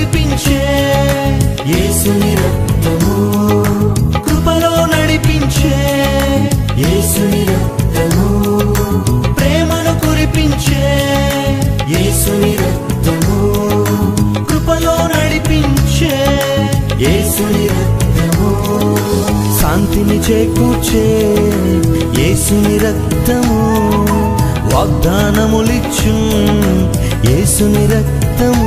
నడిపించే యేసుని రక్తము కృపలో నడిపించే యేసుని రక్తము ప్రేమను కురిపించే యేసుని రక్తము కృపలో నడిపించే యేసుని రక్తము శాంతిని చేకూర్చే యేసుని రక్తము వాగ్దానములిచ్చు యేసుని రక్తము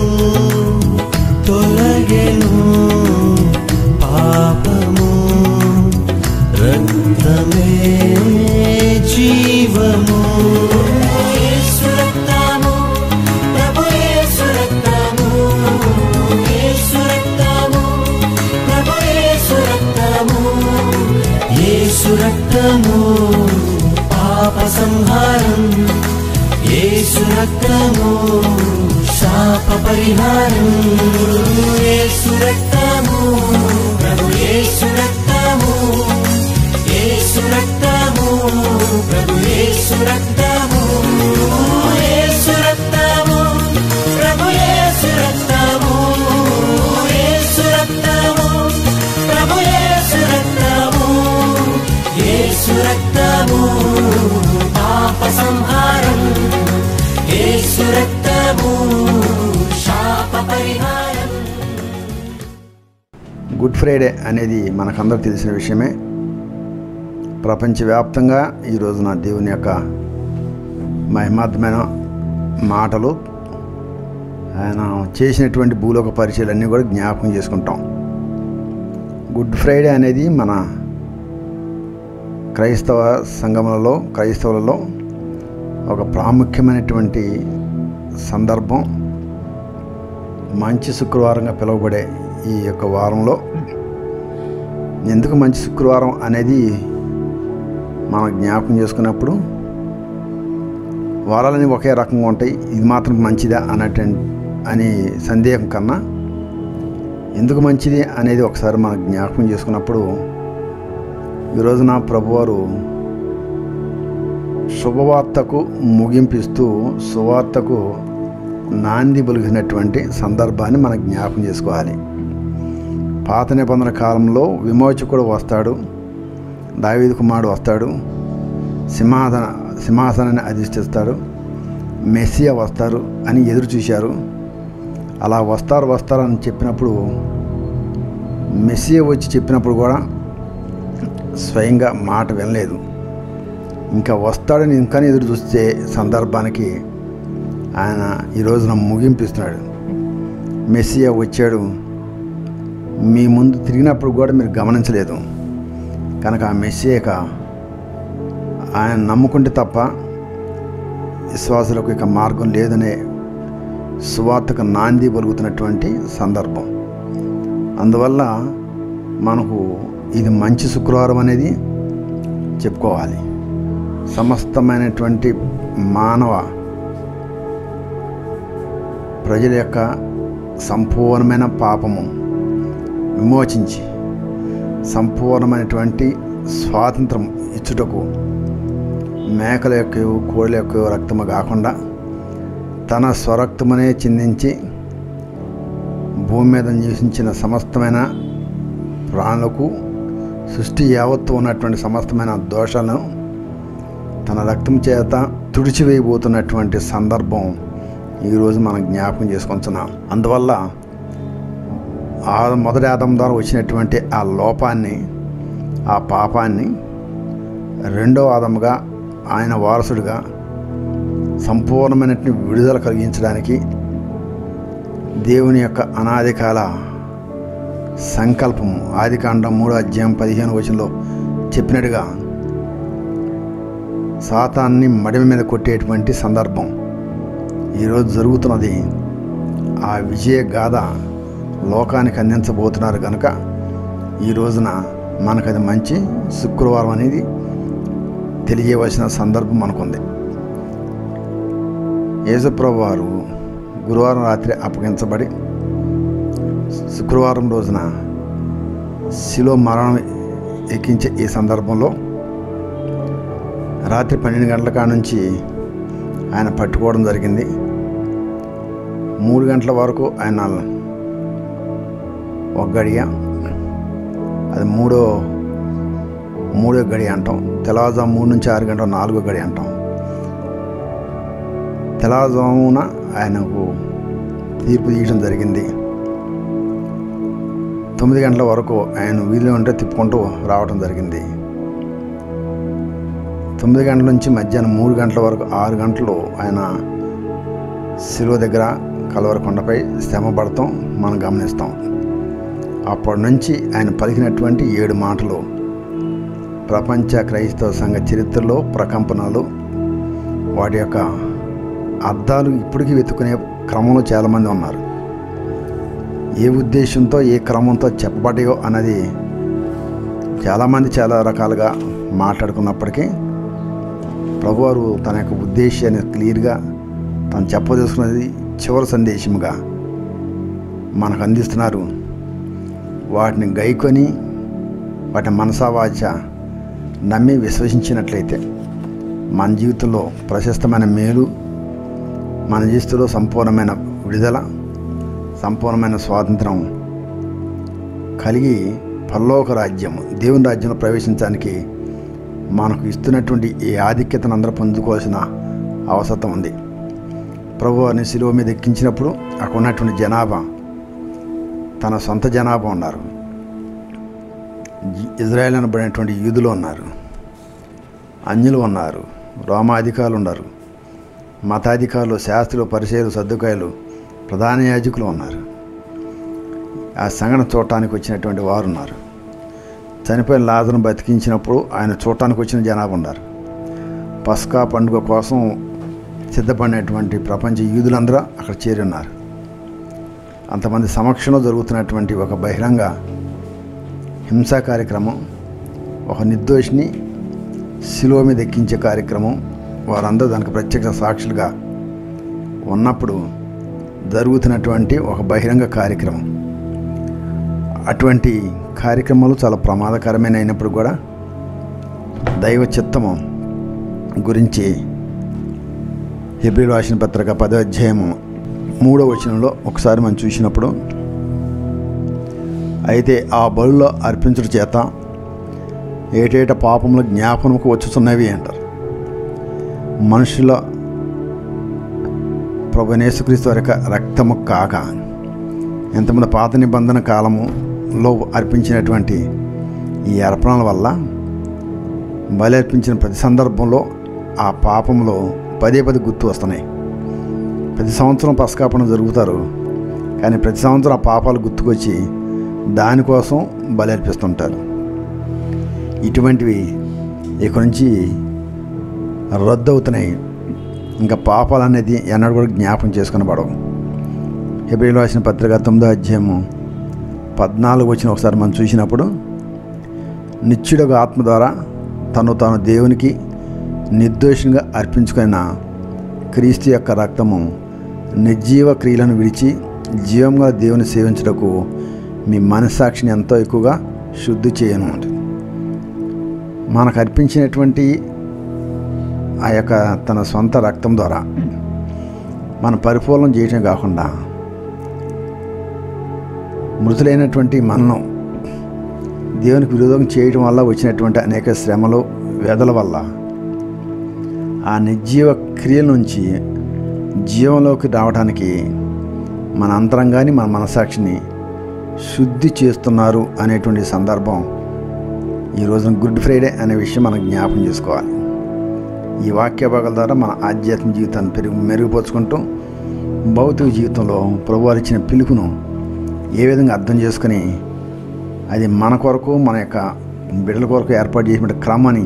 తొలగెను పాపము రక్తమే జీవము రక్తము పాప సంహారం యేసు రక్తము శాప పరిహారం ప్రభు యేసు రక్తము ప్రభు యేసు రక్తము ప్రభు యేసు రక్తము ప్రభు యేసు యేసు రక్తము పాప సంహారం యేసు రక్తము శాప పరిహారం. గుడ్ ఫ్రైడే అనేది మనకందరికీ తెలిసిన విషయమే. ప్రపంచవ్యాప్తంగా ఈ రోజున దేవుని యొక్క మహిమార్థమైన మాటలు, ఆయన చేసినటువంటి భూలోక పరిచయాలన్నీ కూడా జ్ఞాపకం చేసుకుంటాం. గుడ్ ఫ్రైడే అనేది మన క్రైస్తవ సంఘములలో క్రైస్తవులలో ఒక ప్రాముఖ్యమైనటువంటి సందర్భం. మంచి శుక్రవారంగా పిలువబడే ఈ యొక్క వారంలో ఎందుకు మంచి శుక్రవారం అనేది మనం జ్ఞాపకం చేసుకున్నప్పుడు, వారాలని ఒకే రకంగా ఉంటాయి, ఇది మాత్రం మంచిదా అని సందేహం కన్నా ఎందుకు మంచిది అనేది ఒకసారి మనం జ్ఞాపకం చేసుకున్నప్పుడు, ఈరోజు నా ప్రభువారు శుభవార్తకు ముగింపిస్తూ సువార్తకు నాంది పలికినటువంటి సందర్భాన్ని మనం జ్ఞాపకం చేసుకోవాలి. పాత నిబంధన కాలంలో విమోచకుడు వస్తాడు, దావీదు కుమారుడు వస్తాడు, సింహాసనాన్ని అధిష్టిస్తాడు, మెస్సియా వస్తారు అని ఎదురు చూశారు. అలా వస్తారు అని చెప్పినప్పుడు, మెస్సియా వచ్చి చెప్పినప్పుడు కూడా స్వయంగా మాట వినలేదు. ఇంకా వస్తాడని ఇంకా ఎదురు చూస్తే సందర్భానికి ఆయన ఈరోజున ముగింపిస్తున్నాడు. మెస్సియా వచ్చాడు, మీ ముందు తిరిగినప్పుడు కూడా మీరు గమనించలేదు కనుక ఆ మెస్సియాక ఆయన నమ్ముకుంటే తప్ప విశ్వాసులకు ఇక మార్గం లేదనే సువార్తకు నాంది పలుకుతున్నటువంటి సందర్భం. అందువల్ల మనకు ఇది మంచి శుక్రవారం అనేది చెప్పుకోవాలి. సమస్తమైనటువంటి మానవ ప్రజల యొక్క సంపూర్ణమైన పాపము విమోచించి సంపూర్ణమైనటువంటి స్వాతంత్రం ఇచ్చుటకు మేకల యొక్క కోళ్ళ యొక్క రక్తము కాకుండా తన స్వరక్తమనే చిందించి భూమి మీద నివసించిన సమస్తమైన ప్రాణులకు సృష్టి యావత్తు ఉన్నటువంటి సమస్తమైన దోషాలను తన రక్తం చేత తుడిచివేయబోతున్నటువంటి సందర్భం ఈరోజు మనం జ్ఞాపకం చేసుకుంటున్నాం. అందువల్ల మొదటి ఆదం ద్వారా వచ్చినటువంటి ఆ లోపాన్ని, ఆ పాపాన్ని రెండో ఆదముగా ఆయన వారసుడిగా సంపూర్ణమైనటువంటి విడుదల కలిగించడానికి దేవుని యొక్క అనాది కాల సంకల్పము ఆదికాండం 3:15 చెప్పినట్టుగా సాతాన్ని మడిమ మీద కొట్టేటువంటి సందర్భం ఈరోజు జరుగుతున్నది. ఆ విజయగాథ లోకానికి అందించబోతున్నారు కనుక ఈ రోజున మనకది మంచి శుక్రవారం అనేది తెలియవలసిన సందర్భం మనకుంది. యేసుప్రభువు వారు గురువారం రాత్రి అప్పగించబడి శుక్రవారం రోజున శిలో మరణం ఎక్కించే ఈ సందర్భంలో రాత్రి 12 గంటల కానుంచి ఆయన పట్టుకోవడం జరిగింది. 3 గంటల వరకు ఆయన ఒక గడియ, అది మూడో గడియ అంటాం. తెల్లవారుజాము 3 నుంచి 6 గంటల నాలుగో గడియ అంటాం. తెల్లవారుజామున ఆయనకు తీర్పు తీయడం జరిగింది. 9 గంటల వరకు ఆయన వీధిలో ఉంటే తిప్పుకుంటూ రావడం జరిగింది. 9 గంటల నుంచి మధ్యాహ్నం 3 గంటల వరకు 6 గంటలు ఆయన సిలువ దగ్గర కలవరకొండపై శ్రమ పడతాం మనం గమనిస్తాం. అప్పటి నుంచి ఆయన పలికినటువంటి 7 మాటలు ప్రపంచ క్రైస్తవ సంఘ చరిత్రలో ప్రకంపనలు, వాటి యొక్క అర్థాలు ఇప్పటికీ వెతుకునే క్రమంలో చాలామంది ఉన్నారు. ఏ ఉద్దేశంతో ఏ క్రమంతో చెప్పబడ్డాయో అన్నది చాలామంది చాలా రకాలుగా మాట్లాడుకున్నప్పటికీ ప్రభువారు తన యొక్క ఉద్దేశాన్ని క్లియర్గా తను చెప్పదలుచుకున్నది చివరి సందేశముగా మనకు అందిస్తున్నారు. వాటిని గైకొని వాటి మనసావాచ నమ్మి విశ్వసించినట్లయితే మన జీవితంలో ప్రశస్తమైన మేలు, మన జీవితంలో సంపూర్ణమైన విడుదల, సంపూర్ణమైన స్వాతంత్రం కలిగి పరలోక రాజ్యము, దేవుని రాజ్యంలో ప్రవేశించడానికి మనకు ఇస్తున్నటువంటి ఈ ఆధిక్యతను అందరూ పొందుకోవాల్సిన అవసరం ఉంది. ప్రభువారిని శిలువ మీద ఎక్కించినప్పుడు అక్కడ ఉన్నటువంటి జనాభా తన సొంత జనాభా ఉన్నారు. ఇజ్రాయెల్ అనబడినటువంటి యూదులు ఉన్నారు, అన్యులు ఉన్నారు, రోమాధికారులు ఉన్నారు, మతాధికారులు, శాస్త్రులు, పరిచయలు, సర్దుకాయలు, ప్రధాన యాజకులు ఉన్నారు. ఆ సంఘటన చూడటానికి వచ్చినటువంటి వారు ఉన్నారు. చనిపోయిన లాజరును బతికించినప్పుడు ఆయన చూడటానికి వచ్చిన జనాభా ఉన్నారు. పస్కా పండుగ కోసం సిద్ధపడినటువంటి ప్రపంచ యూదులందరూ అక్కడ చేరి ఉన్నారు. అంతమంది సమక్షంలో జరుగుతున్నటువంటి ఒక బహిరంగ హింసా కార్యక్రమం, ఒక నిర్దోషిని శిలువ మీద ఎక్కించే కార్యక్రమం, వారందరూ దానికి ప్రత్యక్ష సాక్షులుగా ఉన్నప్పుడు జరుగుతున్నటువంటి ఒక బహిరంగ కార్యక్రమం. అటువంటి కార్యక్రమాలు చాలా ప్రమాదకరమైన అయినప్పుడు కూడా దైవ చిత్తము గురించి హెబ్రీయులకు రాసిన పత్రిక 10వ అధ్యాయము 3వ వచనంలో ఒకసారి మనం చూసినప్పుడు, అయితే ఆ బలులో అర్పించడం చేత ఏటేటా పాపముల జ్ఞాపనకు వచ్చుతున్నవి అంటారు. మనుషుల ప్రభువైన యేసుక్రీస్తు వారి యొక్క రక్తము కాక ఎంతమంది పాత నిబంధన కాలములో అర్పించినటువంటి ఈ అర్పణల వల్ల బలి అర్పించిన ప్రతి సందర్భంలో ఆ పాపంలో 10-10 గుర్తు వస్తున్నాయి. ప్రతి సంవత్సరం పస్కాపన జరుగుతారు, కానీ ప్రతి సంవత్సరం ఆ పాపాలు గుర్తుకొచ్చి దానికోసం బలి అర్పిస్తుంటారు. ఇటువంటివి ఇక్కడి నుంచి రద్దు అవుతున్నాయి. ఇంకా పాపాలు అనేది ఎన్నడూ కూడా జ్ఞాపం చేసుకుని పడవు. హెబ్రీయులకు రాసిన పత్రిక 9వ అధ్యాయము 14వ వచనం ఒకసారి మనం చూసినప్పుడు, నిత్యుడొక ఆత్మ ద్వారా తను తాను దేవునికి నిర్దోషంగా అర్పించుకున్న క్రీస్తు యొక్క రక్తము నిర్జీవ క్రియలను విడిచి జీవంగా దేవుని సేవించుటకు మీ మనస్సాక్షిని ఎంతో ఎక్కువగా శుద్ధి చేయను అంటుంది. మనకు అర్పించినటువంటి ఆ యొక్క తన సొంత రక్తం ద్వారా మన పరిపూర్ణం చేయటం కాకుండా మృతులైనటువంటి మనను దేవునికి విరోధం చేయటం వల్ల వచ్చినటువంటి అనేక శ్రమలు, వేదల వల్ల ఆ నిర్జీవ క్రియల నుంచి జీవంలోకి రావడానికి మన అంతరంగాన్ని, మన మనస్సాక్షిని శుద్ధి చేస్తున్నారు అనేటువంటి సందర్భం ఈ రోజున గుడ్ ఫ్రైడే అనే విషయం మనం జ్ఞాపకం చేసుకోవాలి. ఈ వాక్య భాగాల ద్వారా మన ఆధ్యాత్మిక జీవితాన్ని మెరుగుపరుచుకుంటూ భౌతిక జీవితంలో ప్రభువారు ఇచ్చిన పిలుపును ఏ విధంగా అర్థం చేసుకుని అది మన కొరకు, మన యొక్క బిడ్డల కొరకు ఏర్పాటు చేసిన క్రమాన్ని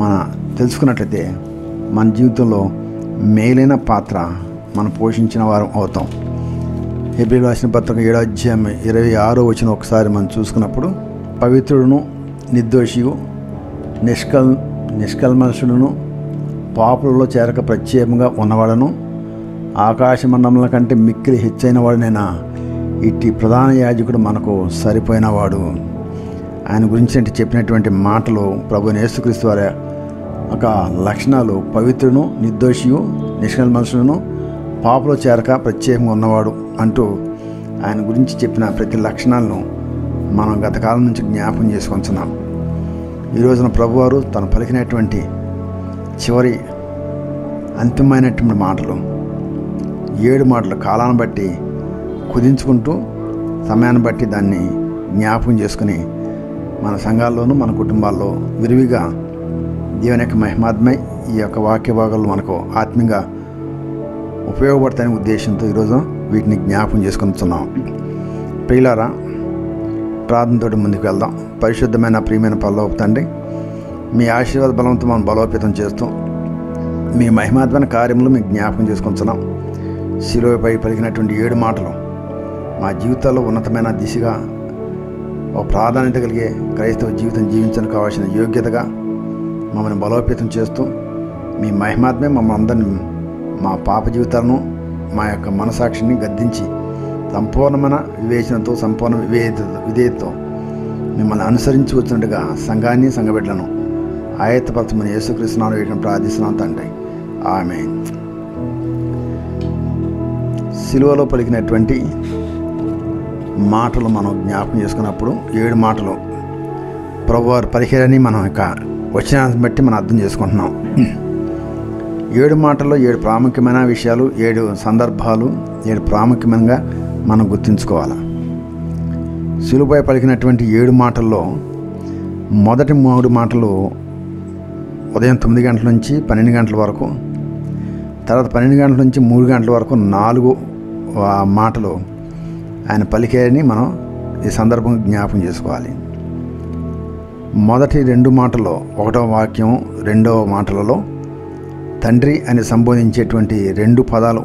మనం తెలుసుకున్నట్లయితే మన జీవితంలో మేలైన పాత్ర మనం పోషించిన వారం అవుతాం. హెబ్రీయులకు రాసిన పత్రిక 7వ అధ్యాయం 26వ వచనం ఒకసారి మనం చూసుకున్నప్పుడు, పవిత్రుడును నిర్దోషియు నిష్కల్మషుడును పాపులలో చేరక ప్రత్యేకంగా ఉన్నవాడను ఆకాశమండముల కంటే మిక్కిలి హెచ్చైన వాడునైనా ఇట్టి ప్రధాన యాజకుడు మనకు సరిపోయినవాడు. ఆయన గురించి చెప్పినటువంటి మాటలు ప్రభువైన యేసుక్రీస్తు వారి ఒక లక్షణాలు పవిత్రును నిర్దోషియు నిష్కల్మషులను పాపలో చేరక ప్రత్యేకంగా ఉన్నవాడు అంటూ ఆయన గురించి చెప్పిన ప్రతి లక్షణాలను మనం గతకాలం నుంచి జ్ఞాపకం చేసుకుంటున్నాం. ఈ రోజున ప్రభువారు తను పలికినటువంటి చివరి అంతిమైనటువంటి మాటలు 7 మాటలు కాలాన్ని బట్టి కుదించుకుంటూ సమయాన్ని బట్టి దాన్ని జ్ఞాపకం చేసుకుని మన సంఘాల్లోనూ మన కుటుంబాల్లో విరివిగా దేవుని యొక్క మహిమాత్మై ఈ యొక్క వాక్య భాగాలు మనకు ఆత్మీయంగా ఉపయోగపడతాయనే ఉద్దేశంతో ఈరోజు వీటిని జ్ఞాపకం చేసుకుంటున్నాం. ప్రియులారా, ప్రార్థనతో ముందుకు వెళ్దాం. పరిశుద్ధమైన ప్రియమైన పరలోకపు తండ్రి, మీ ఆశీర్వాద బలంతో మనం బలోపేతం చేస్తూ మీ మహిమాత్మైన కార్యములు మీకు జ్ఞాపకం చేసుకుంటున్నాం. శిలువపై పలికినటువంటి 7 మాటలు మా జీవితాల్లో ఉన్నతమైన దిశగా ఓ ప్రాధాన్యత కలిగే క్రైస్తవ జీవితం జీవించడానికి కావాల్సిన యోగ్యతగా మమ్మల్ని బలోపేతం చేస్తూ మీ మహిమాత్మే మమ్మల్ని అందరినీ మా పాప జీవితాలను మా యొక్క మనసాక్షిని గద్దించి సంపూర్ణమైన వివేచనతో సంపూర్ణ విధేయతతో మిమ్మల్ని అనుసరించి వచ్చినట్టుగా సంఘాన్ని సంఘబిడ్డలను ఆయత్తపరచమని యేసుక్రీస్తునామ వేడుకొని ప్రార్థిస్తున్నాను తండ్రి. ఆమేన్. సిలువలో పలికినటువంటి మాటలు మనం జ్ఞాపకం చేసుకున్నప్పుడు 7 మాటలు ప్రభువారి పరిహారాన్ని మనం యొక్క వచనాన్ని బట్టి మనం అర్థం చేసుకుంటున్నాం. 7 మాటల్లో 7 ప్రాముఖ్యమైన విషయాలు, 7 సందర్భాలు, 7 ప్రాముఖ్యంగా మనం గుర్తుంచుకోవాలి. సిలువపై పలికినటువంటి 7 మాటల్లో మొదటి 3 మాటలు ఉదయం 9 గంటల నుంచి 12 గంటల వరకు, తర్వాత 12 గంటల నుంచి 3 గంటల వరకు 4 మాటలు ఆయన పలికేయని మనం ఈ సందర్భంగా జ్ఞాపకం చేసుకోవాలి. మొదటి 2 మాటల్లో 1వ వాక్యం 2వ మాటలలో తండ్రి అని సంబోధించేటువంటి 2 పదాలు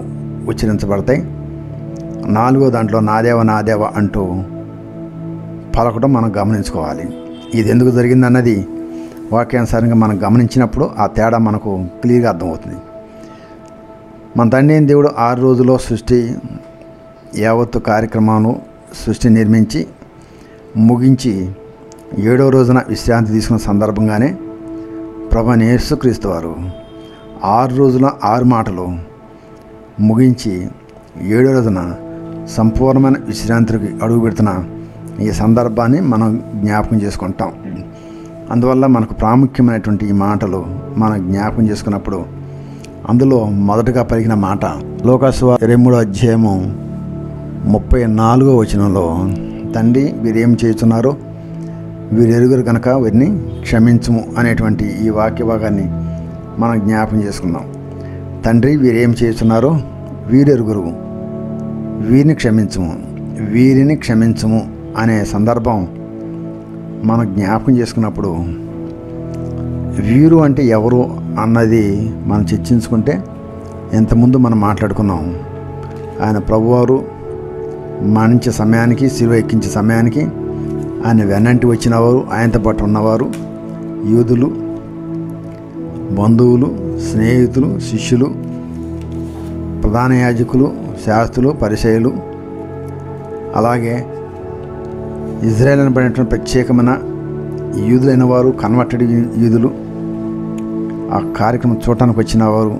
ఉచ్చరించబడతాయి. 4వ దాంట్లో నాదేవ నాదేవ అంటూ పలకడం మనం గమనించుకోవాలి. ఇది ఎందుకు జరిగిందన్నది వాక్యానుసారంగా మనం గమనించినప్పుడు ఆ తేడా మనకు క్లియర్గా అర్థమవుతుంది. మన తండ్రి అయిన దేవుడు 6 రోజుల్లో సృష్టి యావత్తు కార్యక్రమాలను సృష్టి నిర్మించి ముగించి 7వ రోజున విశ్రాంతి తీసుకున్న సందర్భంగానే ప్రభువైన యేసుక్రీస్తు వారు 6 రోజుల 6 మాటలు ముగించి 7వ రోజున సంపూర్ణమైన విశ్రాంతికి అడుగు పెడుతున్న ఈ సందర్భాన్ని మనం జ్ఞాపకం చేసుకుంటాం. అందువల్ల మనకు ప్రాముఖ్యమైనటువంటి ఈ మాటలు మనం జ్ఞాపకం చేసుకున్నప్పుడు అందులో మొదటగా పలికిన మాట లోకాసు 23వ అధ్యాయము 34వ వచనంలో తండ్రి వీరేం చేస్తున్నారు, వీరెరుగురు కనుక వీరిని క్షమించుము అనేటువంటి ఈ వాక్య భాగాన్ని మనం జ్ఞాపకం చేసుకుందాం. తండ్రి వీరేం చేస్తున్నారో వీరెరుగురు వీరిని క్షమించుము అనే సందర్భం మనం జ్ఞాపకం చేసుకున్నప్పుడు వీరు అంటే ఎవరు అన్నది మనం చర్చించుకుంటే ఇంతకుముందు మనం మాట్లాడుకున్నాం. ఆయన ప్రభువారు మరణించే సమయానికి, శిలువ ఎక్కించే సమయానికి ఆయన వెన్నంటి వచ్చినవారు, ఆయనతో పాటు ఉన్నవారు యూదులు, బంధువులు, స్నేహితులు, శిష్యులు, ప్రధాన యాజకులు, శాస్త్రులు, పరిసయ్యులు, అలాగే ఇజ్రాయేల్ అనబడిన ప్రత్యేకమైన యూదులైన వారు, కన్వర్టెడ్ యూదులు, ఆ కార్యక్రమం చూడటానికి వచ్చిన వారు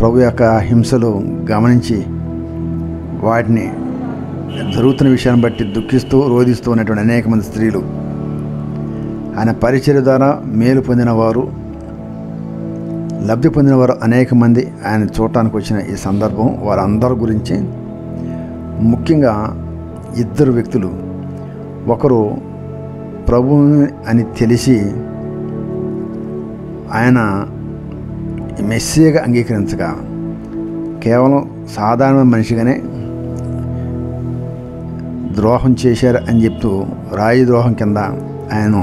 ప్రభు యొక్క హింసలు గమనించి వాటిని జరుగుతున్న విషయాన్ని బట్టి దుఃఖిస్తూ రోధిస్తూ ఉన్నటువంటి అనేక మంది స్త్రీలు, ఆయన పరిచర్య ద్వారా మేలు పొందిన వారు, లబ్ధి పొందిన వారు అనేక మంది ఆయన చూడటానికి వచ్చిన ఈ సందర్భం వారందరి గురించి ముఖ్యంగా 2 వ్యక్తులు, ఒకరు ప్రభువుని అని తెలిసి ఆయన మెస్సీయగా అంగీకరించగా కేవలం సాధారణ మనిషిగానే ద్రోహం చేశారు అని చెప్తూ రాయి ద్రోహం కింద ఆయన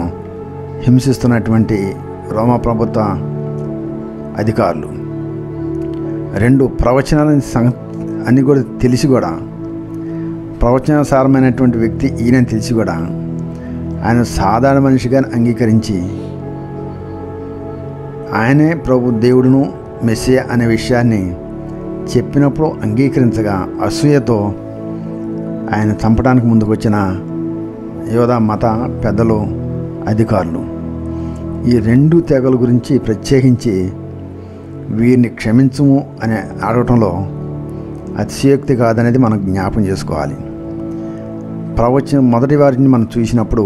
హింసిస్తున్నటువంటి రోమా ప్రభుత్వ అధికారులు. 2 ప్రవచనాలని అన్ని కూడా తెలిసి కూడా, ప్రవచనానుసారమైనటువంటి వ్యక్తి ఈయనని తెలిసి కూడా ఆయన సాధారణ మనిషిగా అంగీకరించి ఆయనే ప్రభు దేవుడును మెస్సియా అనే విషయాన్ని చెప్పినప్పుడు అంగీకరించగా అసూయతో ఆయన చంపడానికి ముందుకు వచ్చిన యోధా మత పెద్దలు అధికారులు ఈ రెండు తెగల గురించి ప్రత్యేకించి వీరిని క్షమించము అనే అడగటంలో అతిశయోక్తి కాదనేది మనం జ్ఞాపం చేసుకోవాలి. ప్రవచనం మొదటి వారిని మనం చూసినప్పుడు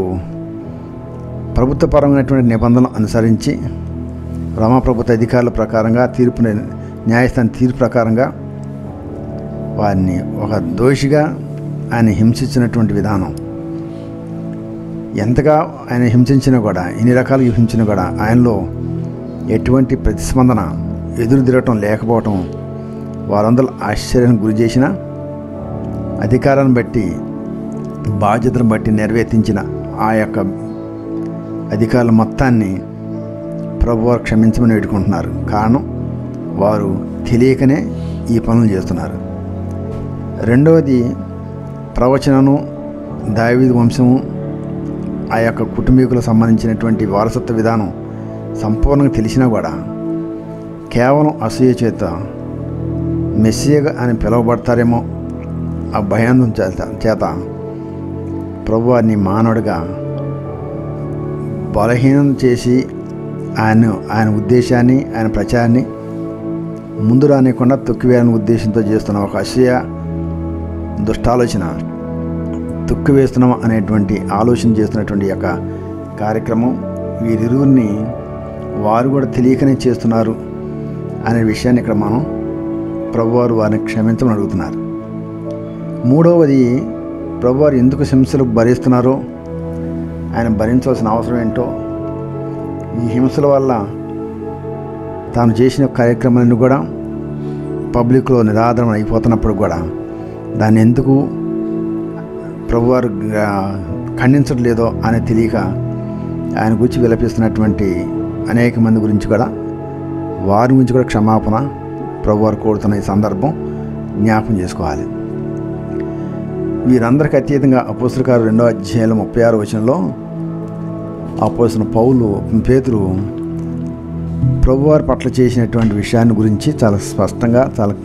ప్రభుత్వపరమైనటువంటి నిబంధనలు అనుసరించి రామప్రభుత్వ అధికారుల ప్రకారంగా తీర్పు న్యాయస్థానం తీర్పు ప్రకారంగా వారిని ఒక దోషిగా ఆయన హింసించినటువంటి విధానం, ఎంతగా ఆయన హింసించినా కూడా ఎన్ని రకాలుగా హింసించినా కూడా ఆయనలో ఎటువంటి ప్రతిస్పందన ఎదురు తిరగటం లేకపోవటం వారందరూ ఆశ్చర్యానికి గురి చేసిన అధికారాన్ని బట్టి బాధ్యతను బట్టి నెరవేర్తించిన ఆ యొక్క అధికారుల మొత్తాన్ని ప్రభువారు క్షమించమని వేడుకుంటున్నారు. కారణం వారు తెలియకనే ఈ పనులు చేస్తున్నారు. రెండవది ప్రవచనము దావీదు వంశము ఆ యొక్క కుటుంబీకులకు సంబంధించినటువంటి వారసత్వ విధానం సంపూర్ణంగా తెలిసినా కూడా కేవలం అసూయ చేత మెస్సియగా అని పిలువబడతారేమో ఆ భయాందం చేత ప్రభువారిని మానవుడిగా బలహీనం చేసి ఆయన ఉద్దేశాన్ని ఆయన ప్రచారాన్ని ముందు రానియకుండా తొక్కివేయాలని ఉద్దేశంతో చేస్తున్న ఒక అసూయ దుష్టాలోచన తుక్కు వేస్తున్నాం అనేటువంటి ఆలోచన చేస్తున్నటువంటి యొక్క కార్యక్రమం వీరిరువురిని వారు కూడా తెలియకనే చేస్తున్నారు అనే విషయాన్ని ఇక్కడ మనం ప్రభువారు వారిని క్షమించమని అడుగుతున్నారు. మూడవది ప్రభువారు ఎందుకు హింసలు భరిస్తున్నారో ఆయన భరించవలసిన అవసరం ఏంటో ఈ హింసల వల్ల తాను చేసిన కార్యక్రమాలను కూడా పబ్లిక్లో నిరాదరణ అయిపోతున్నప్పుడు కూడా దాన్ని ఎందుకు ప్రభువారు ఖండించడం లేదో అని తెలియక ఆయన గురించి విలపిస్తున్నటువంటి అనేక మంది గురించి కూడా వారి గురించి కూడా క్షమాపణ ప్రభువారు కోరుతున్న ఈ సందర్భం జ్ఞాపం చేసుకోవాలి. వీరందరికీ అత్యధికంగా అపోస్తుల కార్యం 2వ అధ్యాయం 36వ వచనంలో అపోస్తుల పేతురు ప్రభువారి పట్ల చేసినటువంటి విషయాన్ని గురించి చాలా స్పష్టంగా చాలా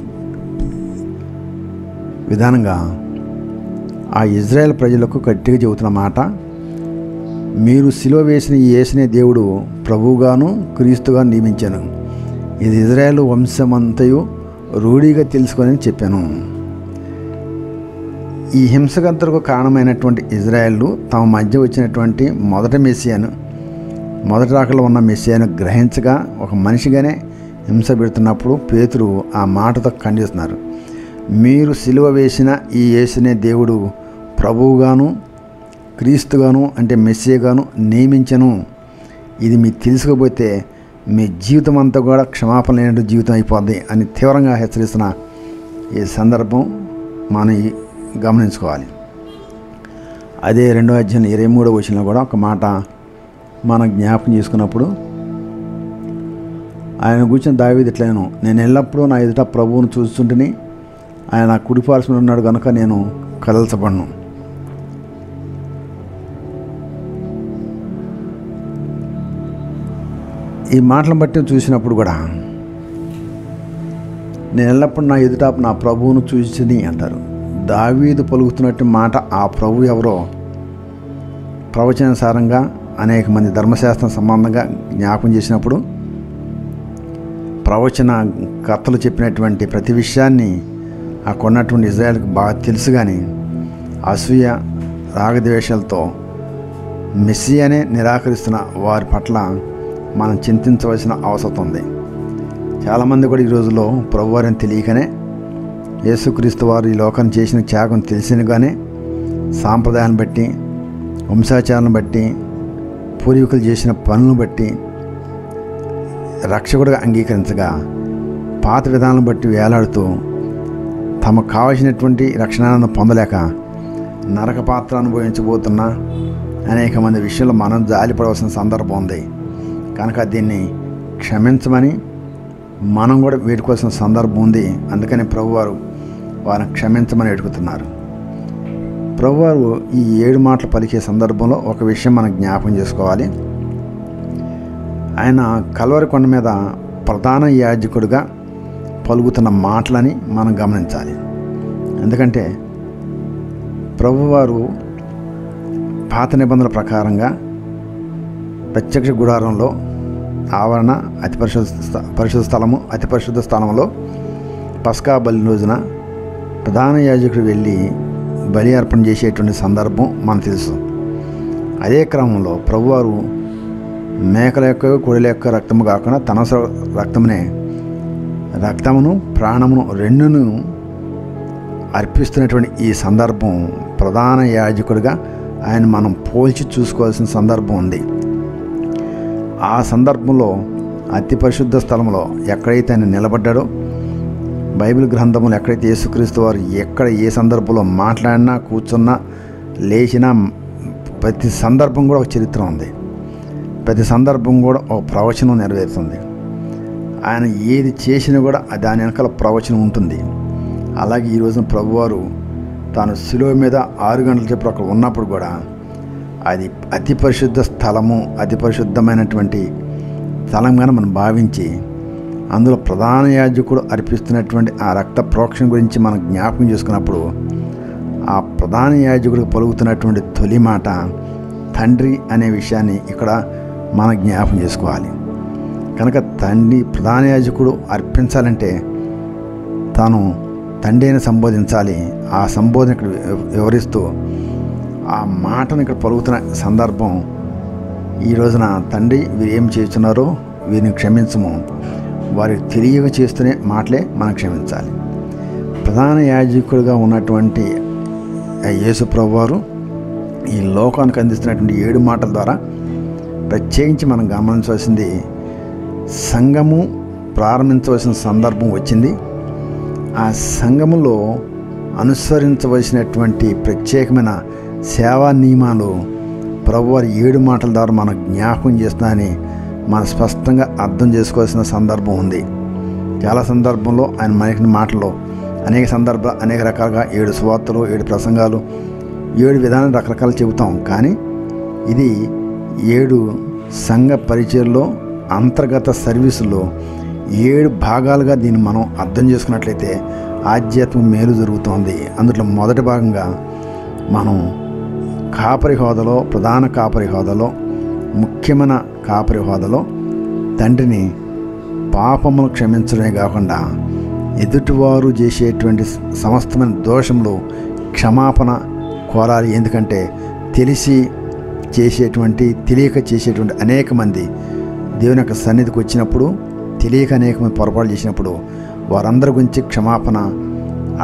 విధానంగా ఆ ఇజ్రాయెల్ ప్రజలకు గట్టిగా చెబుతున్న మాట, మీరు సిలువ వేసిన ఈ యేసునే దేవుడు ప్రభువుగాను క్రీస్తుగాను నియమించాను. ఇది ఇజ్రాయెల్ వంశమంతయు రూఢిగా తెలుసుకొని చెప్పాను. ఈ హింసకంతరకు కారణమైనటువంటి ఇజ్రాయెల్ తమ మధ్య వచ్చినటువంటి మొదటి రాకలో ఉన్న మెస్సియాను గ్రహించగా ఒక మనిషిగానే హింస పెడుతున్నప్పుడు పేతురు ఆ మాటతో ఖండిస్తున్నారు. మీరు సిలువ వేసిన ఈ యేసునే దేవుడు ప్రభువుగాను క్రీస్తుగాను అంటే మెస్సియగాను నియమించను. ఇది మీరు తెలుసుకోకపోతే మీ జీవితం అంతా కూడా క్షమాపణ లేని జీవితం అయిపోద్ది అని తీవ్రంగా హెచ్చరిస్తున్న ఈ సందర్భం మనం గమనించుకోవాలి. అదే 2వ అధ్యాయం 23వ వచనంలో కూడా ఒక మాట మనం జ్ఞాపకం చేసుకున్నప్పుడు ఆయన కూర్చుని దావీదు ఇట్లను, నేను ఎల్లప్పుడూ నా ఎదుట ప్రభువును చూస్తుంటేనే ఆయన నా కుడిపార్శ్వన ఉన్నాడు కనుక నేను కదల్చబడను. ఈ మాటలను బట్టి చూసినప్పుడు కూడా నేను ఎల్లప్పుడూ నా ఎదుట నా ప్రభువును చూసింది అంటారు. దావీదు పలుకుతున్నట్టు మాట ఆ ప్రభు ఎవరో ప్రవచనానుసారంగా అనేక మంది ధర్మశాస్త్రం సంబంధంగా జ్ఞాపం చేసినప్పుడు ప్రవచన కర్తలు చెప్పినటువంటి ప్రతి విషయాన్ని ఆ కొన్నటువంటి ఇజ్రాయెల్కి బాగా తెలుసు. కానీ అసూయ రాగద్వేషాలతో మెస్సియానే నిరాకరిస్తున్న వారి పట్ల మనం చింతించవలసిన అవసరం ఉంది. చాలామంది కూడా ఈ రోజుల్లో ప్రభువారిని తెలియకనే యేసుక్రీస్తు వారు ఈ లోకాన్ని చేసిన త్యాగం తెలిసిన కానీ సాంప్రదాయాన్ని బట్టి వంశాచారాన్ని బట్టి పూర్వీకులు చేసిన పనులను బట్టి రక్షకుడిగా అంగీకరించగా పాత విధానాలను బట్టి వేలాడుతూ తమకు కావలసినటువంటి రక్షణను పొందలేక నరక పాత్ర అనుభవించబోతున్న అనేక మంది విషయంలో మనం జాలిపడవలసిన సందర్భం ఉంది. కనుక దీన్ని క్షమించమని మనం కూడా వేడుకోవాల్సిన సందర్భం ఉంది. అందుకని ప్రభువారు వారిని క్షమించమని వేడుకుతున్నారు. ప్రభువారు ఈ 7 మాటలు పలికే సందర్భంలో ఒక విషయం మనం జ్ఞాపకం చేసుకోవాలి. ఆయన కల్వరి కొండ మీద ప్రధాన యాజకుడిగా పలుకుతున్న మాటలని మనం గమనించాలి. ఎందుకంటే ప్రభువారు పాత నిబంధనల ప్రకారంగా ప్రత్యక్ష గుడారంలో ఆవరణ అతి పరిశుద్ధ స్థలము అతి పరిశుద్ధ స్థానంలో పస్కా బలి రోజున ప్రధాన యాజకుడు వెళ్ళి బలి అర్పణ చేసేటువంటి సందర్భం మనకు తెలుసు. అదే క్రమంలో ప్రభువారు మేకల యొక్క కోడెల యొక్క రక్తము కాకుండా తన రక్తమును ప్రాణమును రెండును అర్పిస్తున్నటువంటి ఈ సందర్భం ప్రధాన యాజకుడిగా ఆయన మనం పోల్చి చూసుకోవాల్సిన సందర్భం ఉంది. ఆ సందర్భంలో అతి పరిశుద్ధ స్థలంలో ఎక్కడైతే ఆయన నిలబడ్డాడో, బైబిల్ గ్రంథములు ఎక్కడైతే యేసుక్రీస్తు వారు ఎక్కడ ఏ సందర్భంలో మాట్లాడినా, కూర్చున్నా, లేచినా, ప్రతి సందర్భం కూడా ఒక చరిత్ర ఉంది. ప్రతి సందర్భం కూడా ఒక ప్రవచనం నెరవేరుతుంది. ఆయన ఏది చేసినా కూడా దాని వెనకాల ప్రవచనం ఉంటుంది. అలాగే ఈ రోజున ప్రభువారు తాను శిలువ మీద 6 గంటల చెప్పు అక్కడ ఉన్నప్పుడు కూడా అది అతి పరిశుద్ధ స్థలము, అతి పరిశుద్ధమైనటువంటి స్థలంగానే మనం భావించి అందులో ప్రధాన యాజకుడు అర్పిస్తున్నటువంటి ఆ రక్త ప్రోక్షణ గురించి మనం జ్ఞాపకం చేసుకున్నప్పుడు ఆ ప్రధాన యాజకుడికి పలుకుతున్నటువంటి తొలి మాట తండ్రి అనే విషయాన్ని ఇక్కడ మనం జ్ఞాపకం చేసుకోవాలి. కనుక తండ్రి ప్రధాన యాజకుడు అర్పించాలంటే తాను తండ్రిని సంబోధించాలి. ఆ సంబోధన ఇక్కడ వివరిస్తూ ఆ మాటను ఇక్కడ పలుకుతున్న సందర్భం ఈ రోజున తండ్రి వీరేం చేస్తున్నారో వీరిని క్షమించము, వారికి తెలియక చేస్తూనే మాటలే మనం క్షమించాలి. ప్రధాన యాజకుడిగా ఉన్నటువంటి యేసు ప్రభు వారు ఈ లోకానికి అందిస్తున్నటువంటి 7 మాటల ద్వారా ప్రత్యేకించి మనం గమనించవలసింది సంఘము ప్రారంభించవలసిన సందర్భం వచ్చింది. ఆ సంఘములో అనుసరించవలసినటువంటి ప్రత్యేకమైన సేవా నియమాలు ప్రభువారి 7 మాటల ద్వారా మనం జ్ఞాపకం చేస్తున్నారని మనం స్పష్టంగా అర్థం చేసుకోవాల్సిన సందర్భం ఉంది. చాలా సందర్భంలో ఆయన మనకి మాటల్లో అనేక సందర్భాలు అనేక రకాలుగా 7 సువార్తలు, 7 ప్రసంగాలు, 7 విధానాలు రకరకాలు చెబుతాం. కానీ ఇది 7 సంఘ పరిచయలో అంతర్గత సర్వీసులో 7 భాగాలుగా దీన్ని మనం అర్థం చేసుకున్నట్లయితే ఆధ్యాత్మిక మేలు జరుగుతోంది. అందులో మొదటి భాగంగా మనం కాపరి హోదాలో, ప్రధాన కాపరి హోదాలో, ముఖ్యమైన కాపరి హోదాలో తండ్రిని పాపములు క్షమించడమే కాకుండా ఎదుటివారు చేసేటువంటి సమస్తమైన దోషంలో క్షమాపణ కోరాలి. ఎందుకంటే తెలిసి చేసేటువంటి, తెలియక చేసేటువంటి అనేక మంది దేవుని యొక్క సన్నిధికి వచ్చినప్పుడు తెలియక అనేక మంది పొరపాటు చేసినప్పుడు వారందరి గురించి క్షమాపణ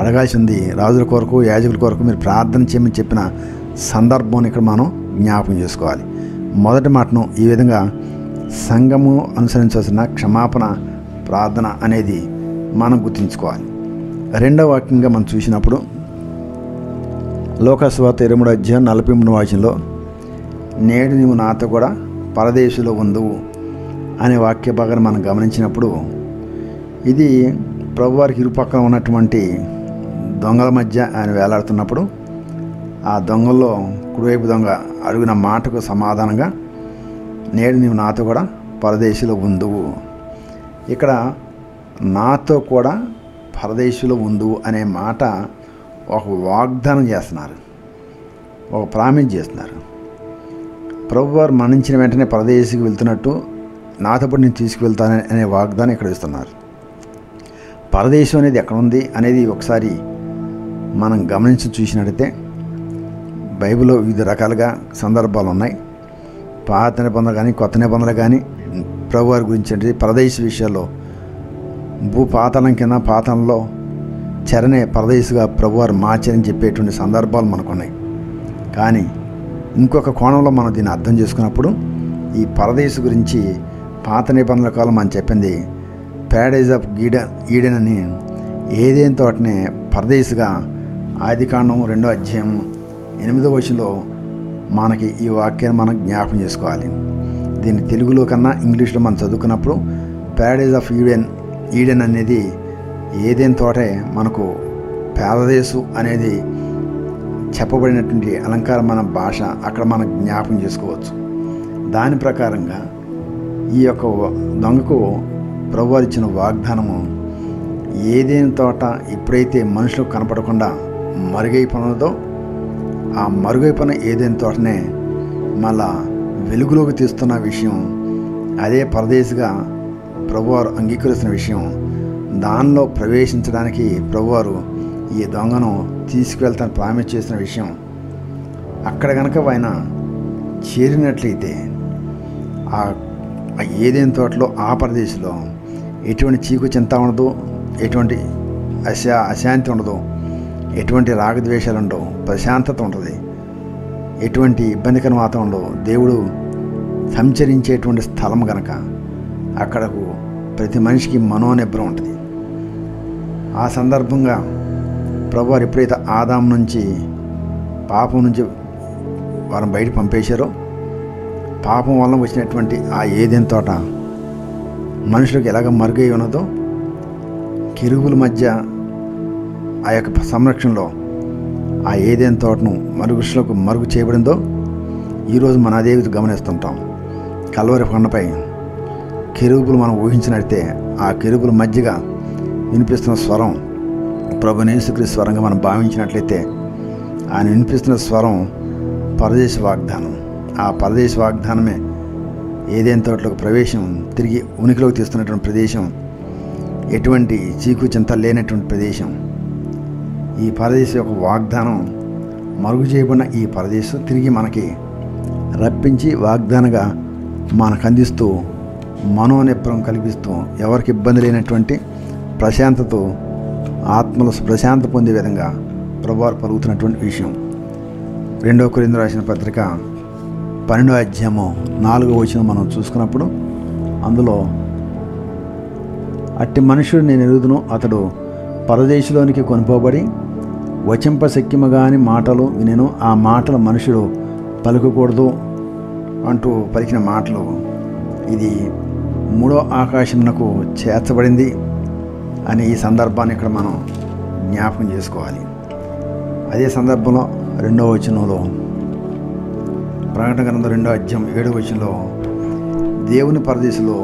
అడగాల్సింది. రాజుల కొరకు, యాజకుల కొరకు మీరు ప్రార్థన చేయమని చెప్పిన సందర్భాన్ని ఇక్కడ మనం జ్ఞాపకం చేసుకోవాలి. మొదటి మాటను ఈ విధంగా సంఘము అనుసరించాల్సిన క్షమాపణ ప్రార్థన అనేది మనం గుర్తుంచుకోవాలి. రెండవ వాక్యంగా మనం చూసినప్పుడు లోకా సువార్త 23:43 నేడు నీవు నాతో కూడా పరదేశంలో ఉందువు అనే వాక్య భాగాన్ని మనం గమనించినప్పుడు ఇది ప్రభువారికి ఇరుపక్కన ఉన్నటువంటి దొంగల మధ్య ఆయన వేలాడుతున్నప్పుడు ఆ దొంగల్లో కుడివైపు దొంగ అడిగిన మాటకు సమాధానంగా నేడు నీవు నాతో కూడా పరదేశంలో ఉందువు. ఇక్కడ నాతో కూడా పరదేశంలో ఉందువు అనే మాట ఒక వాగ్దానం చేస్తున్నారు, ఒక ప్రామిస్ చేస్తున్నారు. ప్రభువారు మరణించిన వెంటనే పరదేశికి వెళ్తున్నట్టు నాతో పాటు నేను తీసుకువెళ్తాను అనే వాగ్దానం ఇక్కడ ఇస్తున్నారు. పరదేశం అనేది ఎక్కడ ఉంది అనేది ఒకసారి మనం గమనించి చూసినట్టయితే బైబిల్లో వివిధ రకాలుగా సందర్భాలు ఉన్నాయి. పాత నిబంధనలు కానీ కొత్త నిబంధనలు కానీ ప్రభువారి గురించి పరదేశ విషయాల్లో భూపాతలం కింద పాతలంలో చరణే పరదేశిగా ప్రభువారు మార్చారని చెప్పేటువంటి సందర్భాలు మనకున్నాయి. కానీ ఇంకొక కోణంలో మనం దీన్ని అర్థం చేసుకున్నప్పుడు ఈ పరదేశం గురించి పాత నిబంధనల కాలం మనం చెప్పింది ప్యారడైజ్ ఆఫ్ ఈడెన్ అని, ఏదేం తోటనే పరదేశిగా ఆదికాండం 2:8 మనకి ఈ వాక్యాన్ని మనం జ్ఞాపకం చేసుకోవాలి. దీన్ని తెలుగులో కన్నా ఇంగ్లీష్లో మనం చదువుకున్నప్పుడు ప్యారడైజ్ ఆఫ్ ఈడెన్ అనేది ఏదేం తోటే మనకు పారదేశం అనేది చెప్పబడినటువంటి అలంకారమైన భాష అక్కడ మనం జ్ఞాపకం చేసుకోవచ్చు. దాని ప్రకారంగా ఈ యొక్క దొంగకు ప్రభువారు ఇచ్చిన వాగ్దానము ఏదేని తోట ఎప్పుడైతే మనుషులకు కనపడకుండా మరుగైపోయినదో ఆ మరుగుపైన ఏదెన్ తోటనే మళ్ళా వెలుగులోకి తీస్తున్న విషయం అదే పరదేశిగా ప్రభువారు అంగీకరిస్తున్న విషయం. దానిలో ప్రవేశించడానికి ప్రభువారు ఈ దొంగను తీసుకువెళ్తాను ప్రామిస్ చేసిన విషయం అక్కడ కనుక ఆయన చేరినట్లయితే ఆ ఏదైనా తోటలో ఆ ప్రదేశంలో ఎటువంటి చీకు చింత ఉండదు, ఎటువంటి అశాంతి ఉండదు, ఎటువంటి రాగద్వేషాలు ఉండవు, ప్రశాంతత ఉంటుంది, ఎటువంటి ఇబ్బందికర వాతావరణం ఉండవు. దేవుడు సంచరించేటువంటి స్థలం కనుక అక్కడకు ప్రతి మనిషికి మనోనిబ్బరం ఉంటుంది. ఆ సందర్భంగా ప్రభువారు ఎప్పుడైతే ఆదాం నుంచి పాపం నుంచి వారిని బయట పంపేశారో పాపం వలన వచ్చినటువంటి ఆ ఏదైనా తోట మనుషులకు ఎలాగ మరుగై ఉన్నదో కెరువుల మధ్య ఆ యొక్క సంరక్షణలో ఆ ఏదైనా తోటను మనుషులకు మరుగు చేయబడిందో ఈరోజు మన అదే గమనిస్తుంటాం. కల్వరి కొండపై కెరువులు మనం ఊహించినట్టే ఆ కెరువుల మధ్యగా వినిపిస్తున్న స్వరం ప్రభువైన యేసుక్రీస్తు స్వరంగా మనం భావించినట్లయితే ఆయన వినిపిస్తున్న స్వరం పరదేశ వాగ్దానం. ఆ పరదేశ వాగ్దానమే ఏదైనా తోటలోకి ప్రవేశం, తిరిగి ఉనికిలోకి తీస్తున్నటువంటి ప్రదేశం, ఎటువంటి చీకు చింత లేనటువంటి ప్రదేశం. ఈ పరదేశ యొక్క వాగ్దానం మరుగు చేయబడిన ఈ పరదేశం తిరిగి మనకి రప్పించి వాగ్దానంగా మనకు అందిస్తూ మనోనిబ్బరం కల్పిస్తూ ఎవరికి ఇబ్బంది లేనటువంటి ప్రశాంతతో ఆత్మలో ప్రశాంతత పొందే విధంగా ప్రభువారు పలుకుతున్నటువంటి విషయం. 2 కొరింథీయులకు రాసిన పత్రిక 12:4 మనం చూసుకున్నప్పుడు అందులో అట్టి మనుషుడు నేను ఎరుగుదును, అతడు పరదేశంలోనికి కొనిపోబడి వచింపశక్యముగాని మాటలు వినెను, ఆ మాటలు మనుషుడు పలుకకూడదు అంటూ పలికిన మాటలు ఇది 3వ ఆకాశమునకు చేర్చబడింది అని ఈ సందర్భాన్ని ఇక్కడ మనం జ్ఞాపకం చేసుకోవాలి. అదే సందర్భంలో 2వ వచనంలో ప్రకటన గ్రంథం 2:7 దేవుని పరదేశంలో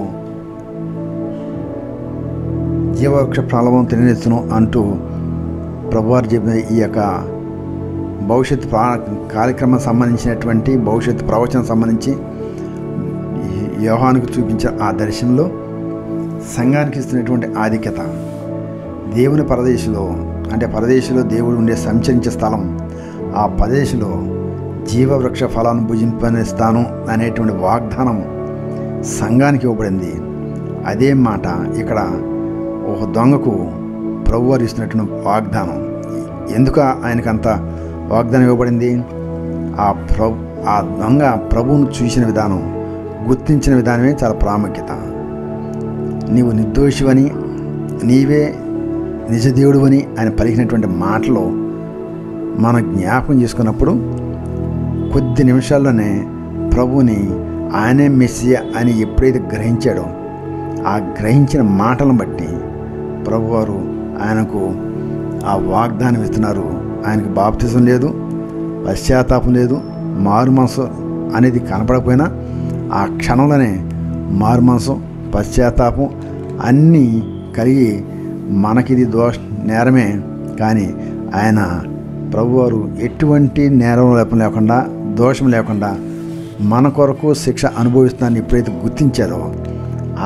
జీవవృక్ష ఫలమును తిననిచ్చును అంటూ ప్రభువారు చెప్పిన ఈ యొక్క భవిష్యత్ కార్యక్రమం సంబంధించినటువంటి భవిష్యత్ ప్రవచనం సంబంధించి యోహానుకు చూపించే ఆ దర్శనంలో సంఘానికి ఇస్తున్నటువంటి ఆధిక్యత దేవుని పరదేశంలో అంటే పరదేశంలో దేవుడు ఉండే సంచరించే స్థలం, ఆ పరదేశంలో జీవవృక్ష ఫలాన్ని భుజింపనిస్తాను అనేటువంటి వాగ్దానం సంఘానికి ఇవ్వబడింది. అదే మాట ఇక్కడ ఒక దొంగకు ప్రభువారు ఇస్తున్నటువంటి వాగ్దానం. ఎందుకు ఆయనకంత వాగ్దానం ఇవ్వబడింది? ఆ దొంగ ప్రభువును చూసిన విధానం, గుర్తించిన విధానమే చాలా ప్రాముఖ్యత. నీవు నిర్దోషివని, నీవే నిజదేవుడు అని ఆయన పలికినటువంటి మాటలో మనం జ్ఞాపకం చేసుకున్నప్పుడు కొద్ది నిమిషాల్లోనే ప్రభువుని ఆయనే మెస్సియా అని ఎప్పుడైతే గ్రహించాడో ఆ గ్రహించిన మాటలను బట్టి ప్రభువారు ఆయనకు ఆ వాగ్దానం ఇస్తున్నారు. ఆయనకు బాప్తిజం లేదు, పశ్చాత్తాపం లేదు, మారు మనసు అనేది కనపడకపోయినా ఆ క్షణంలోనే మారు మనసు పశ్చాత్తాపం అన్నీ కలిగి మనకిది దోష నేరమే కానీ ఆయన ప్రభువారు ఎటువంటి నేరం లేకుండా దోషం లేకుండా మన కొరకు శిక్ష అనుభవిస్తానని ఎప్పుడైతే గుర్తించారో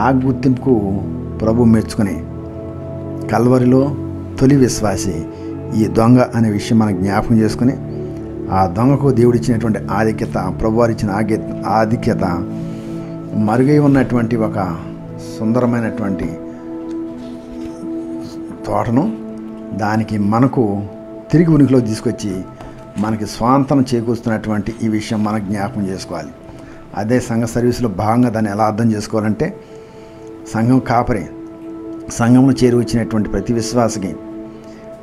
ఆ గుర్తింపుకు ప్రభు మెచ్చుకుని కల్వరిలో తొలి విశ్వాసి ఈ దొంగ అనే విషయం మనం జ్ఞాపకం చేసుకుని ఆ దొంగకు దేవుడు ఇచ్చినటువంటి ఆధిక్యత, ప్రభువారు ఇచ్చిన ఆధిక్యత మరుగై ఉన్నటువంటి ఒక సుందరమైనటువంటి తోటను దానికి మనకు తిరిగి ఉనికిలో తీసుకొచ్చి మనకి స్వాంతనం చేకూరుస్తున్నటువంటి ఈ విషయం మనం జ్ఞాపకం చేసుకోవాలి. అదే సంఘ సర్వీసులో భాగంగా దాన్ని ఎలా అర్థం చేసుకోవాలంటే సంఘం కాపరి సంఘంలో చేరి వచ్చినటువంటి ప్రతి విశ్వాసకి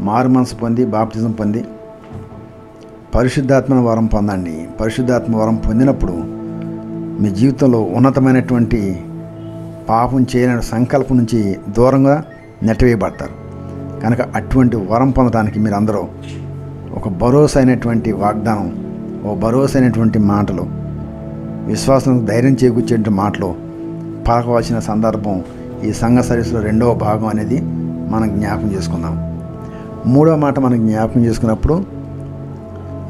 మారు మనసు పొంది బాప్తిజం పొంది పరిశుద్ధాత్మ వరం పొందండి. పరిశుద్ధాత్మ వరం పొందినప్పుడు మీ జీవితంలో ఉన్నతమైనటువంటి పాపం చేయని సంకల్పం నుంచి దూరంగా నెట్టవేయబడతారు. కనుక అటువంటి వరం పొందడానికి మీరందరూ ఒక భరోసా అయినటువంటి వాగ్దానం, ఓ భరోసా అయినటువంటి మాటలు, విశ్వాసం ధైర్యం చేకూర్చేటువంటి మాటలు పలకవలసిన సందర్భం ఈ సంఘ సర్వీసులో 2వ భాగం అనేది మనం జ్ఞాపకం చేసుకుందాం. 3వ మాట మనం జ్ఞాపకం చేసుకున్నప్పుడు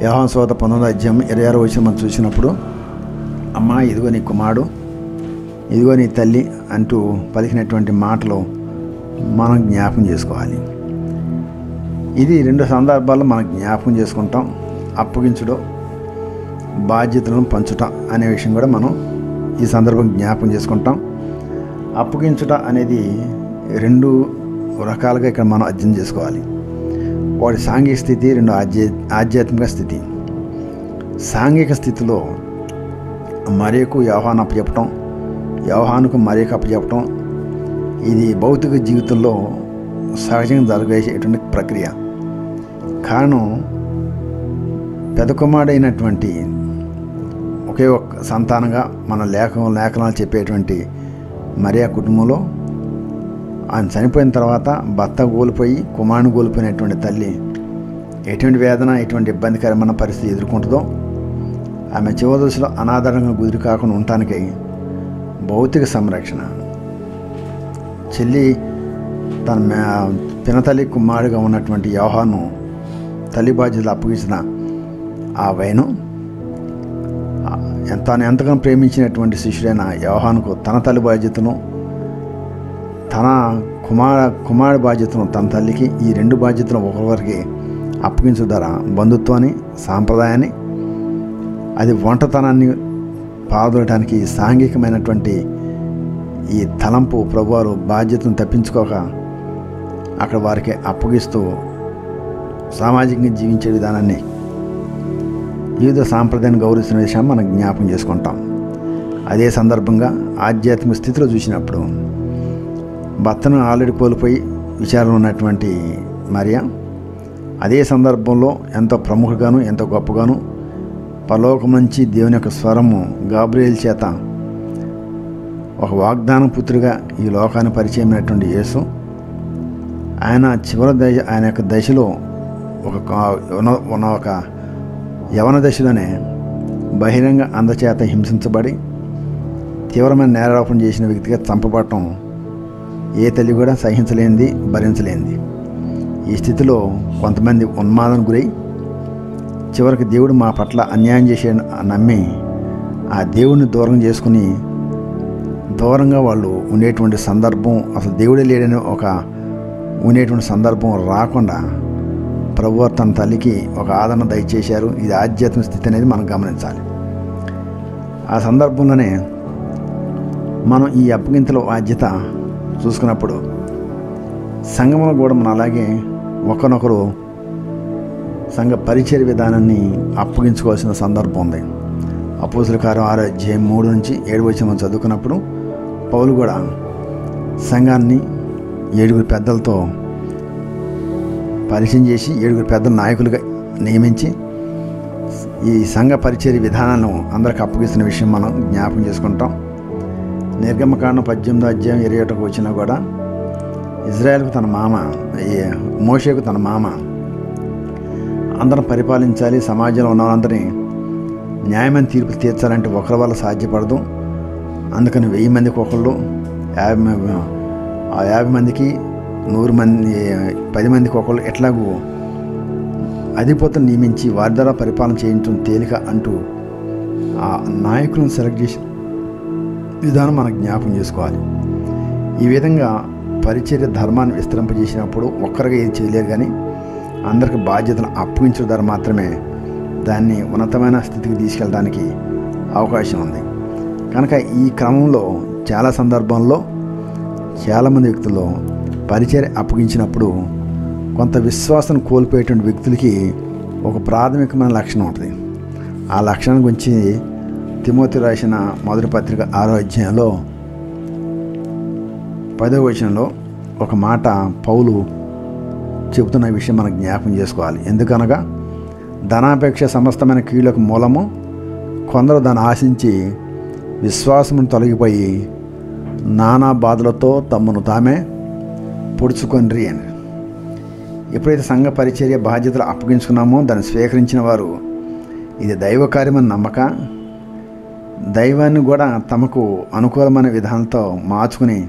యోహాను సువార్త 19:26 మనం చూసినప్పుడు అమ్మా ఇదిగో నీ కుమారుడు, ఇదిగో నీ తల్లి అంటూ పలికినటువంటి మాటలు మనం జ్ఞాపకం చేసుకోవాలి. ఇది రెండు సందర్భాల్లో మనం జ్ఞాపకం చేసుకుంటాం. అప్పగించడం, బాధ్యతలను పంచుట అనే విషయం కూడా మనం ఈ సందర్భం జ్ఞాపకం చేసుకుంటాం. అప్పగించుట అనేది రెండు రకాలుగా ఇక్కడ మనం అధ్యయనం చేసుకోవాలి. వాడి సాంఘిక స్థితి, రెండు ఆధ్యాత్మిక స్థితి. సాంఘిక స్థితిలో మరియకు యోహాను అప్పచెప్పటం, యోహానుకు మరియకు అప్పచెప్పటం ఇది భౌతిక జీవితంలో సహజంగా జరగేసేటువంటి ప్రక్రియ. కారణం పెద్ద కుమారుడైనటువంటి ఒకే ఒక్క సంతానంగా మన లేఖనాలు చెప్పేటువంటి మరియా కుటుంబంలో ఆయన చనిపోయిన తర్వాత భర్త కోల్పోయి కుమారుని కోల్పోయినటువంటి తల్లి ఎటువంటి వేదన, ఎటువంటి ఇబ్బందికరమైన పరిస్థితి ఎదుర్కొంటుందో, ఆమె చివరి దశలో అనాధారంగా గురి కాకుండా ఉండటానికి భౌతిక సంరక్షణ, చెల్లి తన పినతల్లి కుమారుడిగా ఉన్నటువంటి యోహాను తల్లి బాధ్యతలు అప్పగించిన ఆ వైనం, తను ఎంతగానో ప్రేమించినటువంటి శిష్యుడైన యోహానుకు తన తల్లి బాధ్యతను, తన కుమారుడి బాధ్యతను తన తల్లికి, ఈ రెండు బాధ్యతలు ఒకరివరికి అప్పగించడం ద్వారా బంధుత్వాన్ని, సాంప్రదాయాన్ని, అది వంటతనాన్ని పాదోయడానికి సాంఘికమైనటువంటి ఈ తలంపు ప్రభువారు బాధ్యతను తప్పించుకోక అక్కడ వారికి అప్పగిస్తూ సామాజికంగా జీవించే విధానాన్ని, వివిధ సాంప్రదాయాన్ని గౌరవించిన విషయాన్ని మనం జ్ఞాపకం చేసుకుంటాం. అదే సందర్భంగా ఆధ్యాత్మిక స్థితిలో చూసినప్పుడు భర్తను ఆల్రెడీ కోల్పోయి విచారణ ఉన్నటువంటి మరియా అదే సందర్భంలో ఎంతో ప్రముఖగాను, ఎంతో గొప్పగాను పరలోకం నుంచి దేవుని యొక్క స్వరము గాబ్రియల్ చేత ఒక వాగ్దాన పుత్రుడిగా ఈ లోకాన్ని పరిచయమైనటువంటి యేసు, ఆయన యొక్క దశలో ఒక యవన దశలోనే బహిరంగ అందచేత హింసించబడి తీవ్రమైన నేరారోపణ చేసిన వ్యక్తిగా చంపబడటం ఏ తల్లి కూడా సహించలేనిది, భరించలేనిది. ఈ స్థితిలో కొంతమంది ఉన్మాదానికి గురై చివరికి దేవుడు మా పట్ల అన్యాయం చేసే నమ్మి ఆ దేవుడిని దూరం చేసుకుని దూరంగా వాళ్ళు ఉండేటువంటి సందర్భం, అసలు దేవుడే లేడని ఒక ఉండేటువంటి సందర్భం రాకుండా ప్రభువారు తన తల్లికి ఒక ఆదరణ దయచేశారు. ఇది ఆధ్యాత్మిక స్థితి అనేది మనం గమనించాలి. ఆ సందర్భంలోనే మనం ఈ అప్పగింతల బాధ్యత చూసుకున్నప్పుడు సంఘంలో కూడా మనం అలాగే ఒకరినొకరు సంఘ పరిచర్య విధానాన్ని అప్పగించుకోవాల్సిన సందర్భం ఉంది. అపోస్తుల కార్యం 6:3-7 మనం చదువుకున్నప్పుడు పౌలు కూడా సంఘాన్ని 7 పెద్దలతో పరిచయం చేసి 7 పెద్ద నాయకులుగా నియమించి ఈ సంఘ పరిచర్య విధానాలను అందరికి అప్పగిస్తున్న విషయం మనం జ్ఞాపకం చేసుకుంటాం. నిర్గమకాండం 18:21 కూడా ఇజ్రాయెల్కు తన మామ మోషేకు తన మామ అందరం పరిపాలించాలి, సమాజంలో ఉన్నవారందరినీ న్యాయమైన తీర్పు తీర్చాలంటే ఒకరి వల్ల సాధ్యపడదు, అందుకని 1000 మందికి ఒకళ్ళు, 50 మందికి, 100 మంది, 10 మందికి ఒకళ్ళు ఎట్లాగూ అధిపతులను నియమించి వారి ద్వారా పరిపాలన చేయించడం తేలిక అంటూ ఆ నాయకులను సెలెక్ట్ చేసి విధానం మనకు జ్ఞాపకం చేసుకోవాలి. ఈ విధంగా పరిచర్య ధర్మాన్ని విస్తరింపజేసినప్పుడు ఒక్కరిగా ఏది చేయలేరు, కానీ అందరికి బాధ్యతను అప్పగించడం ద్వారా మాత్రమే దాన్ని ఉన్నతమైన స్థితికి తీసుకెళ్ళడానికి అవకాశం ఉంది. కనుక ఈ క్రమంలో చాలా సందర్భాల్లో చాలామంది వ్యక్తుల్లో పరిచర్య అప్పగించినప్పుడు కొంత విశ్వాసం కోల్పోయేటువంటి వ్యక్తులకి ఒక ప్రాథమికమైన లక్షణం ఉంటుంది. ఆ లక్షణం గురించి తిమోతి రాసిన మొదటి పత్రిక 6:6 ఒక మాట పౌలు చెబుతున్న విషయం మనకు జ్ఞాపకం చేసుకోవాలి. ఎందుకనగా ధనాపేక్ష సమస్తమైన కీళ్ళకు మూలము, కొందరు దాన్ని ఆశించి విశ్వాసమును తొలగిపోయి నానా బాధలతో తమ్మును తామే పొడుచుకొనిరి అని. ఎప్పుడైతే సంఘ పరిచర్య బాధ్యతలు అప్పగించుకున్నామో దాన్ని స్వీకరించిన వారు ఇది దైవ కార్యమని నమ్మక దైవాన్ని కూడా తమకు అనుకూలమైన విధానంతో మార్చుకుని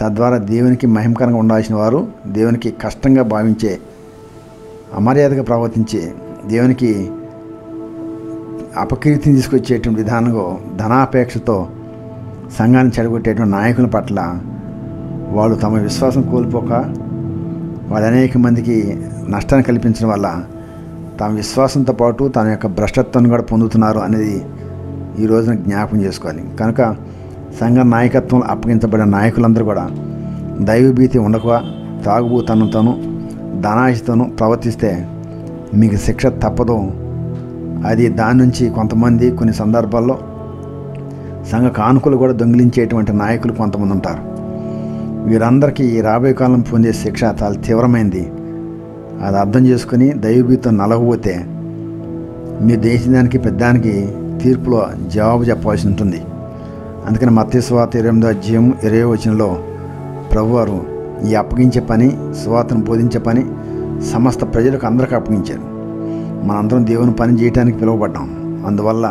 తద్వారా దేవునికి మహిమకరంగా ఉండాల్సిన వారు దేవునికి కష్టంగా భావించే, అమర్యాదగా ప్రవర్తించే దేవుని की అపకీర్తిని తీసుకొచ్చేటువంటి విధానంగా ధనాపేక్షతో సంఘాన్ని చెడగొట్టేటువంటి నాయకుల పట్ల వాళ్ళు తమ విశ్వాసం కోల్పోక వాళ్ళు అనేక మందికి నష్టాన్ని కల్పించడం వల్ల తమ విశ్వాసంతో పాటు తన యొక్క భ్రష్టత్వాన్ని కూడా పొందుతున్నారు అనేది ఈ రోజున జ్ఞాపకం చేసుకోవాలి. కనుక సంఘ నాయకత్వంలో అప్పగించబడిన నాయకులందరూ కూడా దైవభీతి ఉండక తాగుబోతనంతోనూ ధనాశతోనూ ప్రవర్తిస్తే మీకు శిక్ష తప్పదు. అది దాని నుంచి కొంతమంది కొన్ని సందర్భాల్లో సంఘ కానుకలు కూడా దొంగిలించేటువంటి నాయకులు కొంతమంది ఉంటారు. వీరందరికీ ఈ రాబోయే కాలం పొందే శిక్ష చాలా తీవ్రమైంది. అది అర్థం చేసుకుని దైవభీతితో నలగబోతే మీ దేశానికి పెద్దానికి తీర్పులో జవాబు చెప్పాల్సి ఉంటుంది. అందుకని మత్తయి సువార్త 28:20 ప్రభువారు ఈ అప్పగించే పని, సువార్తను బోధించే పని సమస్త ప్రజలకు అందరికీ అప్పగించారు. మనందరం దేవుని పని చేయడానికి పిలువబడ్డాం. అందువల్ల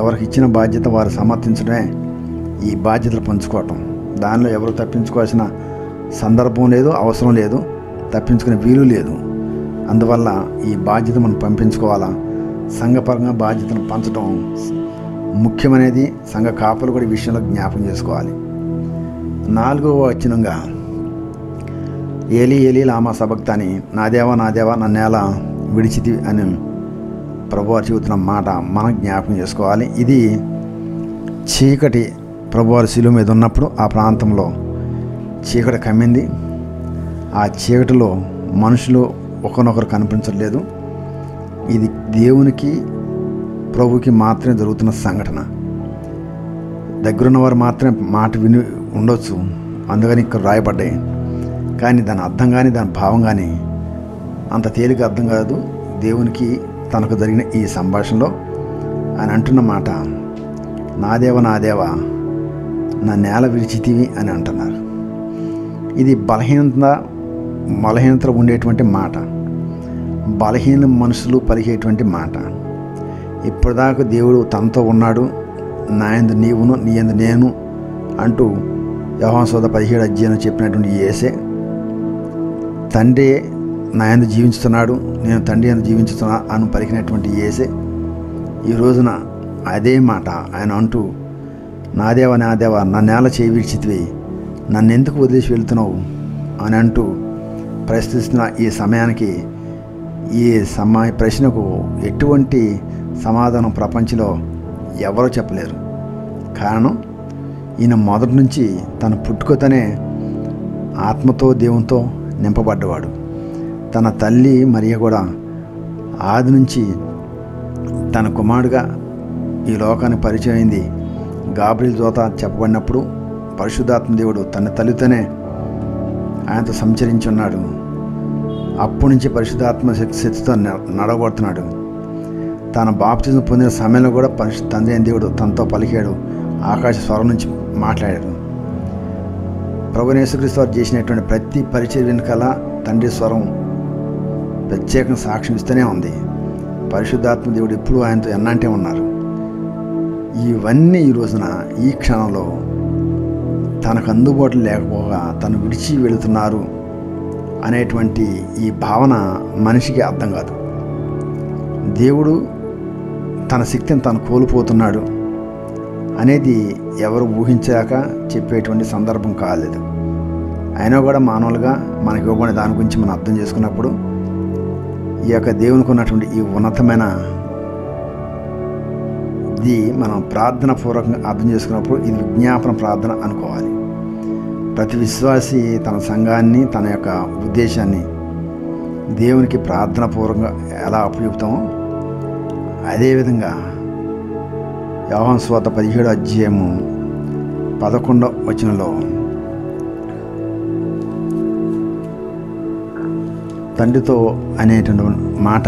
ఎవరికి ఇచ్చిన బాధ్యత వారు సమర్థించడమే ఈ బాధ్యతలు పంచుకోవటం. దానిలో ఎవరు తప్పించుకోవాల్సిన సందర్భం లేదు, అవసరం లేదు, తప్పించుకునే వీలు లేదు. అందువల్ల ఈ బాధ్యత మనం పంపించుకోవాలా. సంఘపరంగా బాధ్యతను పంచడం ముఖ్యమనేది సంఘ కాపులు కూడా ఈ విషయంలో జ్ఞాపకం చేసుకోవాలి. 4వ వచనంగా ఏలీ ఏలీ లామా సబక్తాని, నా దేవా నా దేవా నన్నేలా విడిచితివి అని ప్రభువారు చెబుతున్న మాట మనం జ్ఞాపకం చేసుకోవాలి. ఇది చీకటి ప్రభువారు శిలువ మీద ఉన్నప్పుడు ఆ ప్రాంతంలో చీకటి కమ్మింది. ఆ చీకటిలో మనుషులు ఒకరినొకరు కనిపించలేదు. ఇది దేవునికి ప్రభుకి మాత్రమే జరుగుతున్న సంఘటన. దగ్గరున్న వారు మాత్రమే మాట విని ఉండొచ్చు, అందుకని ఇక్కడ రాయబడ్డాయి. కానీ దాని అర్థం కానీ దాని భావం కానీ అంత తేలిక అర్థం కాదు దేవునికి తనకు జరిగిన ఈ సంభాషణలో. ఆయన అంటున్న మాట నా దేవ నా నేల విడిచితివి అని అంటున్నారు. ఇది బలహీనత ఉండేటువంటి మాట, బలహీన మనుషులు పలికేటువంటి మాట. ఇప్పటిదాకా దేవుడు తనతో ఉన్నాడు, నా యందు నీవును నీ యందు నేను అంటూ యోహాను సువార్త 17:17 చెప్పినటువంటి యేసే తండ్రి నా యందు జీవించుతున్నాడు, నేను తండ్రి యందు జీవించుతున్నా అని పలికినటువంటి యేసే ఈ రోజున అదే మాట ఆయన అంటూ నా దేవా నా నేల చేయి విడిచితివి, నన్ను ఎందుకు వదిలేసి వెళ్తున్నావు అని అంటూ ప్రశ్నిస్తున్న ఈ సమయానికి ఈ ప్రశ్నకు ఎటువంటి సమాధానం ప్రపంచంలో ఎవరో చెప్పలేరు. కారణం ఈయన మొదటి నుంచి తన పుట్టుకతోనే ఆత్మతో దేవునితో నింపబడ్డవాడు. తన తల్లి మరియ కూడా ఆది నుంచి తన కుమారుడుగా ఈ లోకాన్ని పరిచయం అయింది. గాబ్రియల్ దూత చెప్పబడినప్పుడు పరిశుద్ధాత్మ దేవుడు తన తల్లితోనే ఆయనతో సంచరించి ఉన్నాడు. అప్పటి నుంచి పరిశుద్ధాత్మ శక్తితో నడవబడుతున్నాడు. తన బాప్తిజం పొందిన సమయంలో కూడా తండ్రి అయిన దేవుడు తనతో పలికాడు, ఆకాశ స్వరం నుంచి మాట్లాడాడు. ప్రభువైన యేసుక్రీస్తు వారు చేసినటువంటి ప్రతి పరిచర్య వెనుకల తండ్రి స్వరం ప్రత్యేకంగా సాక్ష్యం ఇస్తూనే ఉంది. పరిశుద్ధాత్మ దేవుడు ఎప్పుడు ఆయనతో ఎన్నంటే ఉన్నారు. ఇవన్నీ ఈ రోజున ఈ క్షణంలో తనకు అందుబాటులో లేకపోగా తను విడిచి వెళుతున్నారు అనేటువంటి ఈ భావన మనిషికి అర్థం కాదు. దేవుడు తన శక్తిని తను కోల్పోతున్నాడు అనేది ఎవరు ఊహించాక చెప్పేటువంటి సందర్భం కాలేదు. అయినా కూడా మానవులుగా మనకి ఇవ్వబడిన దాని గురించి మనం అర్థం చేసుకున్నప్పుడు ఈ యొక్క దేవునికి ఉన్నటువంటి ఈ ఉన్నతమైన ఇది మనం ప్రార్థన పూర్వకంగా అర్థం చేసుకున్నప్పుడు ఇది విజ్ఞాపన ప్రార్థన అనుకోవాలి. ప్రతి విశ్వాసి తన సంఘాన్ని తన యొక్క ఉద్దేశాన్ని దేవునికి ప్రార్థన పూర్వకంగా ఎలా అప్పచెప్తామో అదేవిధంగా యోహాను సువార్త 17:11 తండ్రితో అనేటువంటి మాట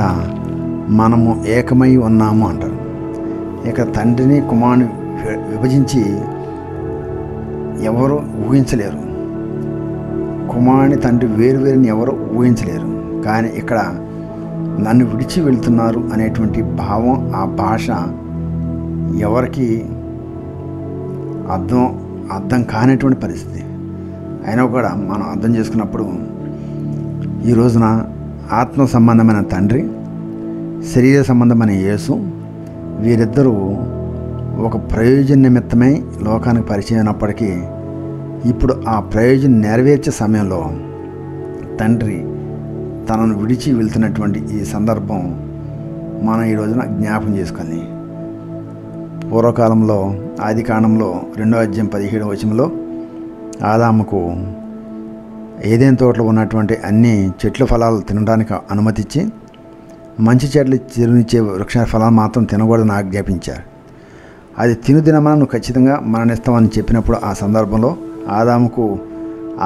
మనము ఏకమై ఉన్నాము అంటారు. ఇక తండ్రిని కుమారుని విభజించి ఎవరు ఊహించలేరు, కుమారుని తండ్రి వేరువేరుని ఎవరు ఊహించలేరు. కానీ ఇక్కడ నన్ను విడిచి వెళ్తున్నారు అనేటువంటి భావం, ఆ భాష ఎవరికి అర్థం కానటువంటి పరిస్థితి. అయినా కూడా మనం అర్థం చేసుకున్నప్పుడు ఈ రోజున ఆత్మ సంబంధమైన తండ్రి శరీర సంబంధమైన యేసు వీరిద్దరూ ఒక ప్రయోజన నిమిత్తమై లోకానికి పరిచయం అయినప్పటికీ ఇప్పుడు ఆ ప్రయోజనం నెరవేర్చే సమయంలో తండ్రి తనను విడిచి వెళ్తున్నటువంటి ఈ సందర్భం మనం ఈ రోజున జ్ఞాపం చేసుకొని పూర్వకాలంలో ఆదికాండంలో 2వ అధ్యాయం 17వ వచనంలో ఆదాముకు ఏదైనా తోటలో ఉన్నటువంటి అన్ని చెట్ల ఫలాలు తినడానికి అనుమతిచ్చి మంచి చెట్లు చిరునిచ్చే వృక్ష ఫలాలు మాత్రం తినకూడదని ఆజ్ఞాపించారు. అది తినుదినమని నువ్వు ఖచ్చితంగా మరణిస్తామని చెప్పినప్పుడు ఆ సందర్భంలో ఆదాముకు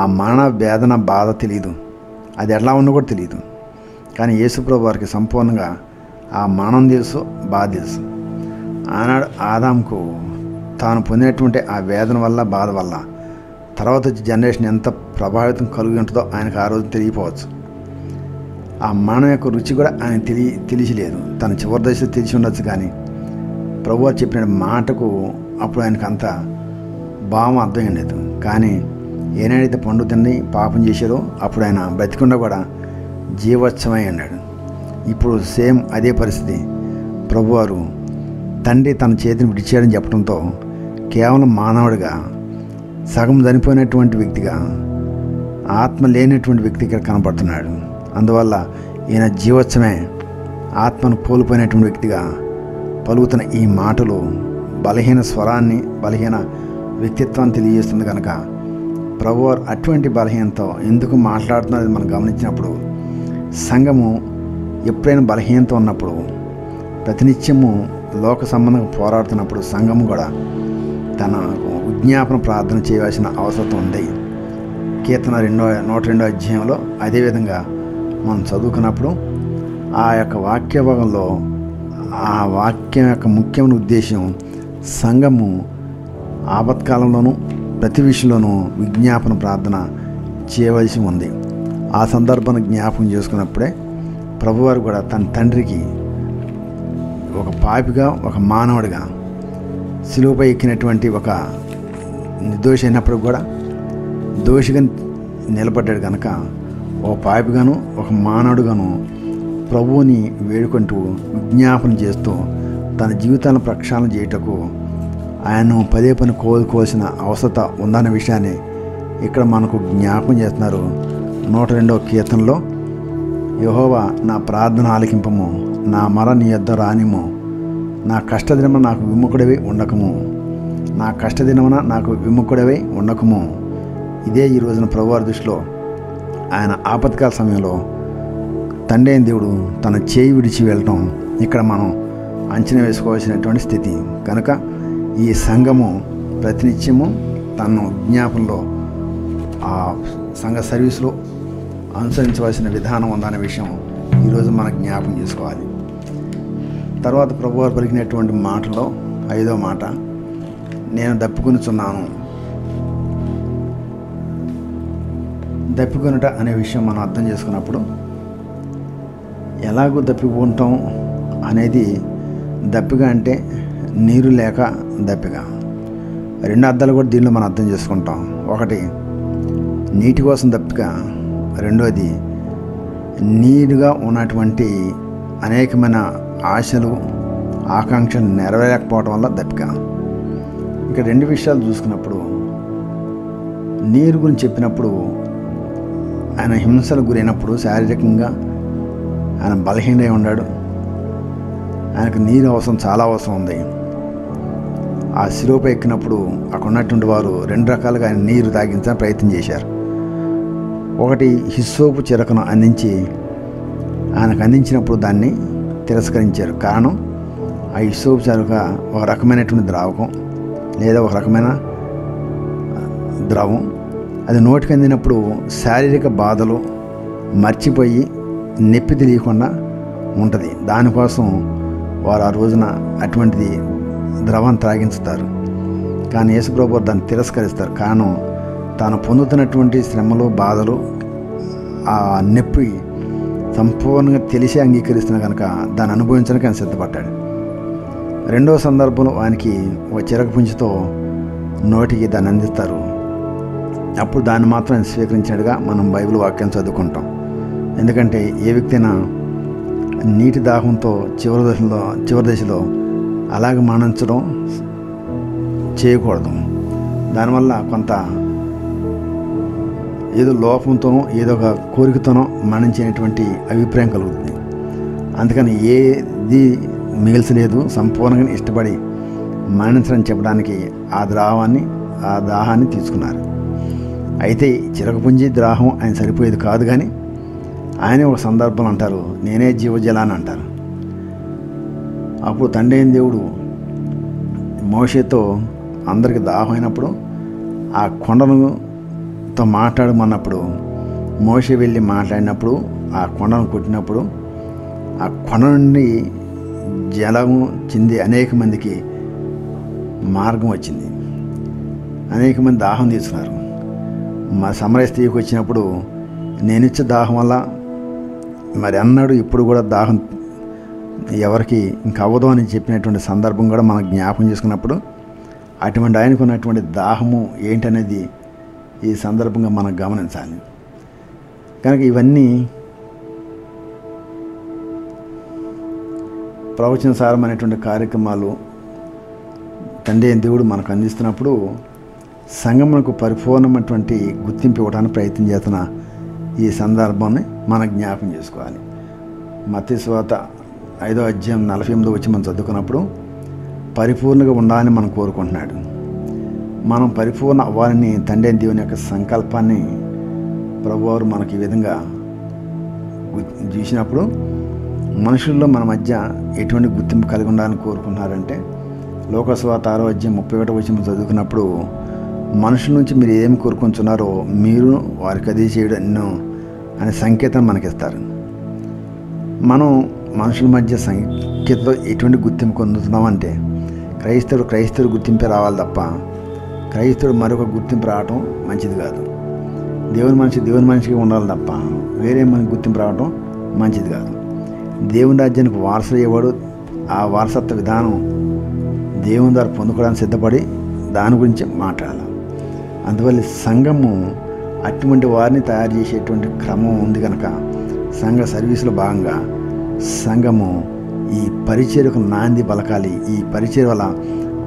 ఆ మరణ వేదన బాధ తెలియదు, అది ఎట్లా ఉన్నా కూడా తెలియదు. కానీ యేసుప్రభు వారికి సంపూర్ణంగా ఆ మరణం తెలుసు, బాధ తెలుసు. ఆనాడు ఆదాముకు తాను పొందినటువంటి ఆ వేదన వల్ల, బాధ వల్ల తర్వాత వచ్చే జనరేషన్ ఎంత ప్రభావితం కలిగి ఉంటుందో ఆయనకు ఆ రోజు తెలియపోవచ్చు. ఆ మరణం యొక్క రుచి కూడా ఆయన తెలియలేదు, తన చివరి దశలో తెలిసి ఉండొచ్చు. కానీ ప్రభువారు చెప్పిన మాటకు అప్పుడు ఆయనకు అంత భావం అర్థం లేదు. కానీ ఏనాడైతే పండు తిని పాపం చేసేదో అప్పుడు ఆయన బ్రతికుండా కూడా జీవోత్సవమై అన్నాడు. ఇప్పుడు సేమ్ అదే పరిస్థితి. ప్రభువారు తండ్రి తన చేతిని విడిచేయడం చెప్పడంతో కేవలం మానవుడిగా, సగం చనిపోయినటువంటి వ్యక్తిగా, ఆత్మ లేనటువంటి వ్యక్తి ఇక్కడ కనపడుతున్నాడు. అందువల్ల ఈయన జీవోత్సవమే ఆత్మను కోల్పోయినటువంటి వ్యక్తిగా పలుకుతున్న ఈ మాటలు బలహీన స్వరాన్ని, బలహీన వ్యక్తిత్వాన్ని తెలియజేస్తుంది. కనుక ప్రభువారు అటువంటి బలహీనతో ఎందుకు మాట్లాడుతున్నది మనం గమనించినప్పుడు, సంఘము ఎప్పుడైనా బలహీనత ఉన్నప్పుడు, ప్రతినిత్యము లోక సంబంధం పోరాడుతున్నప్పుడు సంఘము కూడా తన విజ్ఞాపన ప్రార్థన చేయవలసిన అవసరం ఉంది. కీర్తన 102వ అధ్యాయంలో అదేవిధంగా మనం చదువుకున్నప్పుడు ఆ యొక్క వాక్య భాగంలో ఆ వాక్యం యొక్క ముఖ్యమైన ఉద్దేశం సంఘము ఆపత్కాలంలోనూ ప్రతి విషయంలోనూ విజ్ఞాపన ప్రార్థన చేయవలసి ఉంది. ఆ సందర్భాన్ని జ్ఞాపకం చేసుకున్నప్పుడే ప్రభువారు కూడా తన తండ్రికి ఒక పాపిగా, ఒక మానవుడిగా సిలువపై ఎక్కినటువంటి ఒక నిర్దోషి అయినప్పుడు కూడా దోషిగా నిలబడ్డాడు. కనుక ఒక పాపిగాను, ఒక మానవుడుగాను ప్రభువుని వేడుకుంటూ విజ్ఞాపన చేస్తూ తన జీవితాలను ప్రక్షాళన చేయటకు ఆయనను పదే పని కోరుకోవాల్సిన అవసరత ఉందన్న విషయాన్ని ఇక్కడ మనకు జ్ఞాపకం చేస్తున్నారు. 102వ కీర్తనలో యెహోవా నా ప్రార్థన ఆలకింపము, నా మర నీ యొద్ద రానిము, నా కష్టదినమున నాకు విముఖుడవై ఉండకము, నా కష్టదినమున నాకు విముఖుడవై ఉండకము. ఇదే ఈ రోజున ప్రభువారి దృష్టిలో ఆయన ఆపత్కాల సమయంలో తండ్రి అయిన దేవుడు తన చేయి విడిచి వెళ్ళటం ఇక్కడ మనం అంచనా వేసుకోవాల్సినటువంటి స్థితి. కనుక ఈ సంఘము ప్రతినిత్యము తన విజ్ఞాపనలో ఆ సంఘ సర్వీసులో అనుసరించవలసిన విధానం ఉందనే విషయం ఈరోజు మనం జ్ఞాపకం చేసుకోవాలి. తర్వాత ప్రభువారు పలికినటువంటి మాటలో 5వ మాట నేను దప్పికొనుచున్నాను. దప్పికొనుట అనే విషయం మనం అర్థం చేసుకున్నప్పుడు ఎలాగో దప్పికొనటం అనేది దప్పిక అంటే నీరు లేక దప్పిక. 2 అర్థాలు కూడా దీనిలో మనం అర్థం చేసుకుంటాం. ఒకటి నీటి కోసం దప్పిక, రెండోది నీరుగా ఉన్నటువంటి అనేకమైన ఆశలు, ఆకాంక్షలు నెరవేరకపోవడం వల్ల దప్పిక. ఇక 2 విషయాలు చూసుకున్నప్పుడు నీరు గురించి చెప్పినప్పుడు ఆయన హింసలకు గురైనప్పుడు శారీరకంగా ఆయన బలహీనై ఉన్నాడు. ఆయనకు నీరు అవసరం, చాలా అవసరం ఉంది. ఆ శిలువపై ఎక్కినప్పుడు అక్కడ ఉన్నటువంటి వారు 2 రకాలుగా ఆయన నీరు తాగించడానికి ప్రయత్నం చేశారు. ఒకటి హిస్సోపు చిరకను ఆయనకు అందించినప్పుడు దాన్ని తిరస్కరించారు. కారణం ఆ హిస్సోపు చిరక ఒక రకమైనటువంటి ద్రావకం లేదా ఒక రకమైన ద్రవం. అది నోటికి అందినప్పుడు శారీరక బాధలు మర్చిపోయి నొప్పి తెలియకుండా ఉంటుంది. దానికోసం వారు ఆ రోజున అటువంటిది ద్రవాన్ని త్రాగించుతారు. కానీ యేసుప్రభు వారు దాన్ని తిరస్కరిస్తారు. కారణం తాను పొందుతున్నటువంటి శ్రమలు, బాధలు, ఆ నొప్పి సంపూర్ణంగా తెలిసి అంగీకరిస్తున్న కనుక దాన్ని అనుభవించడానికి ఆయన సిద్ధపడ్డాడు. 2వ సందర్భంలో ఆయనకి ఒక చిరక పుంజుతో నోటికి దాన్ని అందిస్తారు. అప్పుడు దాన్ని మాత్రం ఆయన స్వీకరించినట్టుగా మనం బైబిల్ వాక్యం చదువుకుంటాం. ఎందుకంటే ఏ వ్యక్తి అయినా నీటి దాహంతో చివరి దశలో అలాగ మానించడం చేయకూడదు. దానివల్ల కొంత ఏదో లోపంతోనో ఏదో ఒక కోరికతోనో మరణించేటువంటి అభిప్రాయం కలుగుతుంది. అందుకని ఏది మిగిల్చలేదు, సంపూర్ణంగా ఇష్టపడి మరణించడం చెప్పడానికి ఆ దాహాన్ని తీసుకున్నారు. అయితే చిరకపుంజి ద్రాహం ఆయన సరిపోయేది కాదు. కానీ ఆయనే ఒక సందర్భంలో అంటారు, నేనే జీవజలాన్ని అంటారు. అప్పుడు తండ్రి అయిన దేవుడు మోషేతో అందరికీ దాహం అయినప్పుడు ఆ కొండను తో మాట్లాడమన్నప్పుడు మోషే వెళ్ళి మాట్లాడినప్పుడు ఆ కొండను కొట్టినప్పుడు ఆ కొండ నుండి జలం చింది అనేక మందికి మార్గం వచ్చింది. అనేక మంది దాహం తీసుకున్నారు. మా సమరస్థితికి వచ్చినప్పుడు నేనిచ్చే దాహం వల్ల మరి అన్నాడు ఇప్పుడు కూడా దాహం ఎవరికి ఇంకా అవ్వదు అని చెప్పినటువంటి సందర్భం కూడా మనం జ్ఞాపకం చేసుకున్నప్పుడు అటువంటి ఆయనకు ఉన్నటువంటి దాహము ఏంటనేది ఈ సందర్భంగా మనం గమనించాలి. కనుక ఇవన్నీ ప్రవచనసారమైనటువంటి కార్యక్రమాలు తండ్రి దేవుడు మనకు అందిస్తున్నప్పుడు సంఘమునకు పరిపూర్ణమైనటువంటి గుర్తింపు ఇవ్వడానికి ప్రయత్నం చేస్తున్న ఈ సందర్భాన్ని మనం జ్ఞాపకం చేసుకోవాలి. మత్తయి సువార్త 5వ అధ్యాయం 48వ వచ్చి మనం చదువుకున్నప్పుడు పరిపూర్ణంగా ఉండాలని మనం కోరుకుంటున్నాడు. మనం పరిపూర్ణ అవ్వాలని తండ్రి దేవుని యొక్క సంకల్పాన్ని ప్రభువారు మనకి ఈ విధంగా చూసినప్పుడు మనుషుల్లో మన మధ్య ఎటువంటి గుర్తింపు కలిగి ఉండాలని కోరుకున్నారంటే లోక సువార్త 6వ అధ్యాయం 31వ వచనం చదువుకున్నప్పుడు మనుషుల నుంచి మీరు ఏమి కోరుకుంటున్నారో మీరు వారికి అది చేయడం అనే సంకేతం మనకిస్తారు. మనం మనుషుల మధ్య సంకేతంలో ఎటువంటి గుర్తింపు పొందుతున్నామంటే క్రైస్తవుడు గుర్తింపే రావాలి తప్ప క్రైస్తవుడు మరొక గుర్తింపు రావటం మంచిది కాదు. దేవుని మనిషికి ఉండాలి తప్ప వేరే మనకి గుర్తింపు రావటం మంచిది కాదు. దేవుని రాజ్యానికి వారసులు అయ్యేవాడు ఆ వారసత్వ విధానం దేవుని ద్వారా పొందుకోవడానికి సిద్ధపడి దాని గురించి మాట్లాడాలి. అందువల్ల సంఘము అటువంటి వారిని తయారు చేసేటువంటి క్రమం ఉంది. కనుక సంఘ సర్వీసులో భాగంగా సంఘము ఈ పరిచర్యకు నాంది పలకాలి. ఈ పరిచర్య వల్ల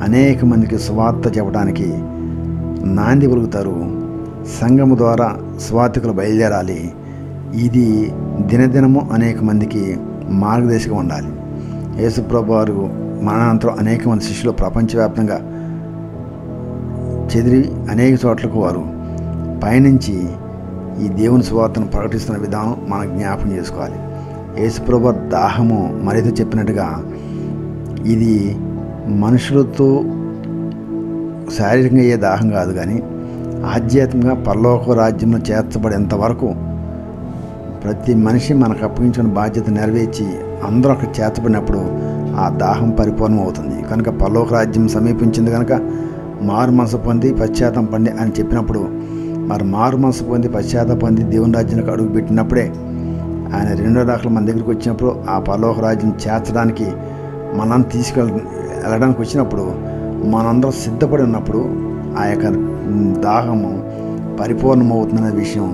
అనేక మందికి సువార్త చెప్పడానికి నాంది పలుకుతారు. సంఘము ద్వారా సువార్తికులు బయలుదేరాలి. ఇది దినదినము అనేక మందికి మార్గదర్శకం ఉండాలి. యేసుప్రభు వారు మరణానంతరం అనేక మంది శిష్యులు ప్రపంచవ్యాప్తంగా చెదిరి అనేక చోట్లకు వారు పయనించి ఈ దేవుని సువార్తను ప్రకటిస్తున్న విధానం మనం జ్ఞాపకం చేసుకోవాలి. యేసుప్రభు వారి దాహము మరేదో చెప్పినట్టుగా ఇది మనుషులతో శారీరకంగా అయ్యే దాహం కాదు, కానీ ఆధ్యాత్మికంగా పరలోక రాజ్యంలో చేర్చబడేంత వరకు ప్రతి మనిషి మనకు అప్పగించిన బాధ్యత నెరవేర్చి అందరూ అక్కడ చేర్చబడినప్పుడు ఆ దాహం పరిపూర్ణం అవుతుంది. కనుక పరలోక రాజ్యం సమీపించింది కనుక మారు మనసు పొంది పశ్చాత్తం పండి అని చెప్పినప్పుడు మరి మారు మనసు పొంది పశ్చాత్తం పొంది దేవుని రాజ్యానికి అడుగు పెట్టినప్పుడే ఆయన రెండో దాఖలు మన దగ్గరికి వచ్చినప్పుడు ఆ పరలోక రాజ్యం చేర్చడానికి మనం తీసుకెళ్ళడానికి వచ్చినప్పుడు మనందరం సిద్ధపడి ఉన్నప్పుడు ఆ యొక్క దాహము పరిపూర్ణమవుతుందనే విషయం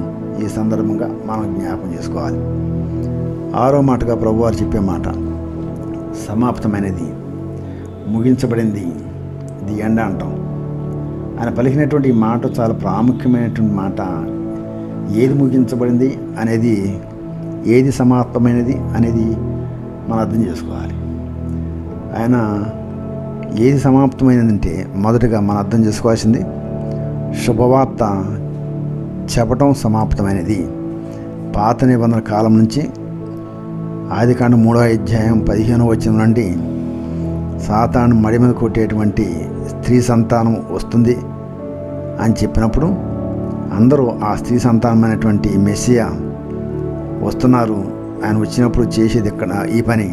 ఈ సందర్భంగా మనం జ్ఞాపకం చేసుకోవాలి. 6వ మాటగా ప్రభువారు చెప్పే మాట సమాప్తమైనది, ముగించబడింది, ది ఎండ్ అంటాం. ఆయన పలికినటువంటి ఈ మాట చాలా ప్రాముఖ్యమైనటువంటి మాట. ఏది ముగించబడింది అనేది, ఏది సమాప్తమైనది అనేది మనం అర్థం చేసుకోవాలి. ఆయన ఏది సమాప్తమైనదంటే మొదటగా మనం అర్థం చేసుకోవాల్సింది శుభవార్త చెప్పటం సమాప్తమైనది. పాత నిబంధన కాలం నుంచి ఆదికాండం 3వ అధ్యాయం 15వ వచనం నుండి సాతాను మడిమీద కొట్టేటువంటి స్త్రీ సంతానం వస్తుంది అని చెప్పినప్పుడు అందరూ ఆ స్త్రీ సంతానమైనటువంటి మెస్సియా వస్తున్నారు. ఆయన వచ్చినప్పుడు చేసేది ఇక్కడ ఈ పని.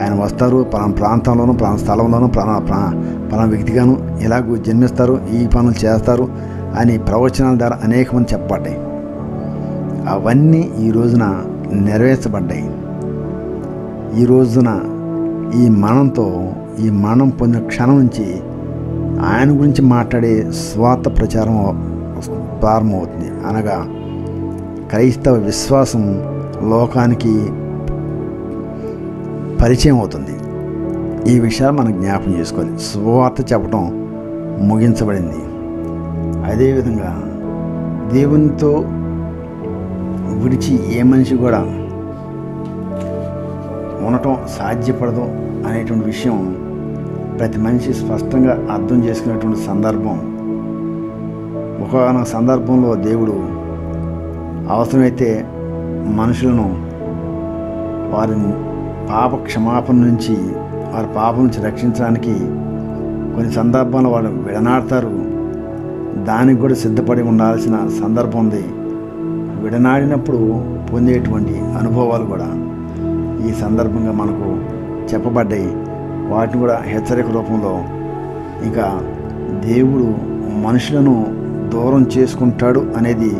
ఆయన వస్తారు, పలానా ప్రాంతంలోనూ పలానా స్థలంలోనూ పలానా వ్యక్తిగాను ఇలాగూ జన్మిస్తారు, ఈ పనులు చేస్తారు అని ప్రవచనాల ద్వారా అనేక మంది చెప్పబడ్డాయి. అవన్నీ ఈ రోజున నెరవేర్చబడ్డాయి. ఈ రోజున ఈ మరణం పొందిన క్షణం నుంచి ఆయన గురించి మాట్లాడే స్వార్థ ప్రచారం ప్రారంభమవుతుంది. అనగా క్రైస్తవ విశ్వాసం లోకానికి పరిచయం అవుతుంది. ఈ విషయాన్ని మనం జ్ఞాపకం చేసుకోవాలి. శుభవార్త చెప్పడం ముగించబడింది. అదేవిధంగా దేవునితో విడిచి ఏ మనిషి కూడా ఉండటం సాధ్యపడదు అనేటువంటి విషయం ప్రతి మనిషి స్పష్టంగా అర్థం చేసుకునేటువంటి సందర్భం. ఒకనొక సందర్భంలో దేవుడు అవసరమైతే మనుషులను వారిని పాప క్షమాపణ నుంచి వారి పాపం నుంచి రక్షించడానికి కొన్ని సందర్భాలు వాళ్ళు విడనాడతారు. దానికి కూడా సిద్ధపడి ఉండాల్సిన సందర్భం ఉంది. విడనాడినప్పుడు పొందేటువంటి అనుభవాలు కూడా ఈ సందర్భంగా మనకు చెప్పబడ్డాయి. వాటిని కూడా హెచ్చరిక రూపంలో ఇంకా దేవుడు మనుషులను దూరం చేసుకుంటాడు అనేది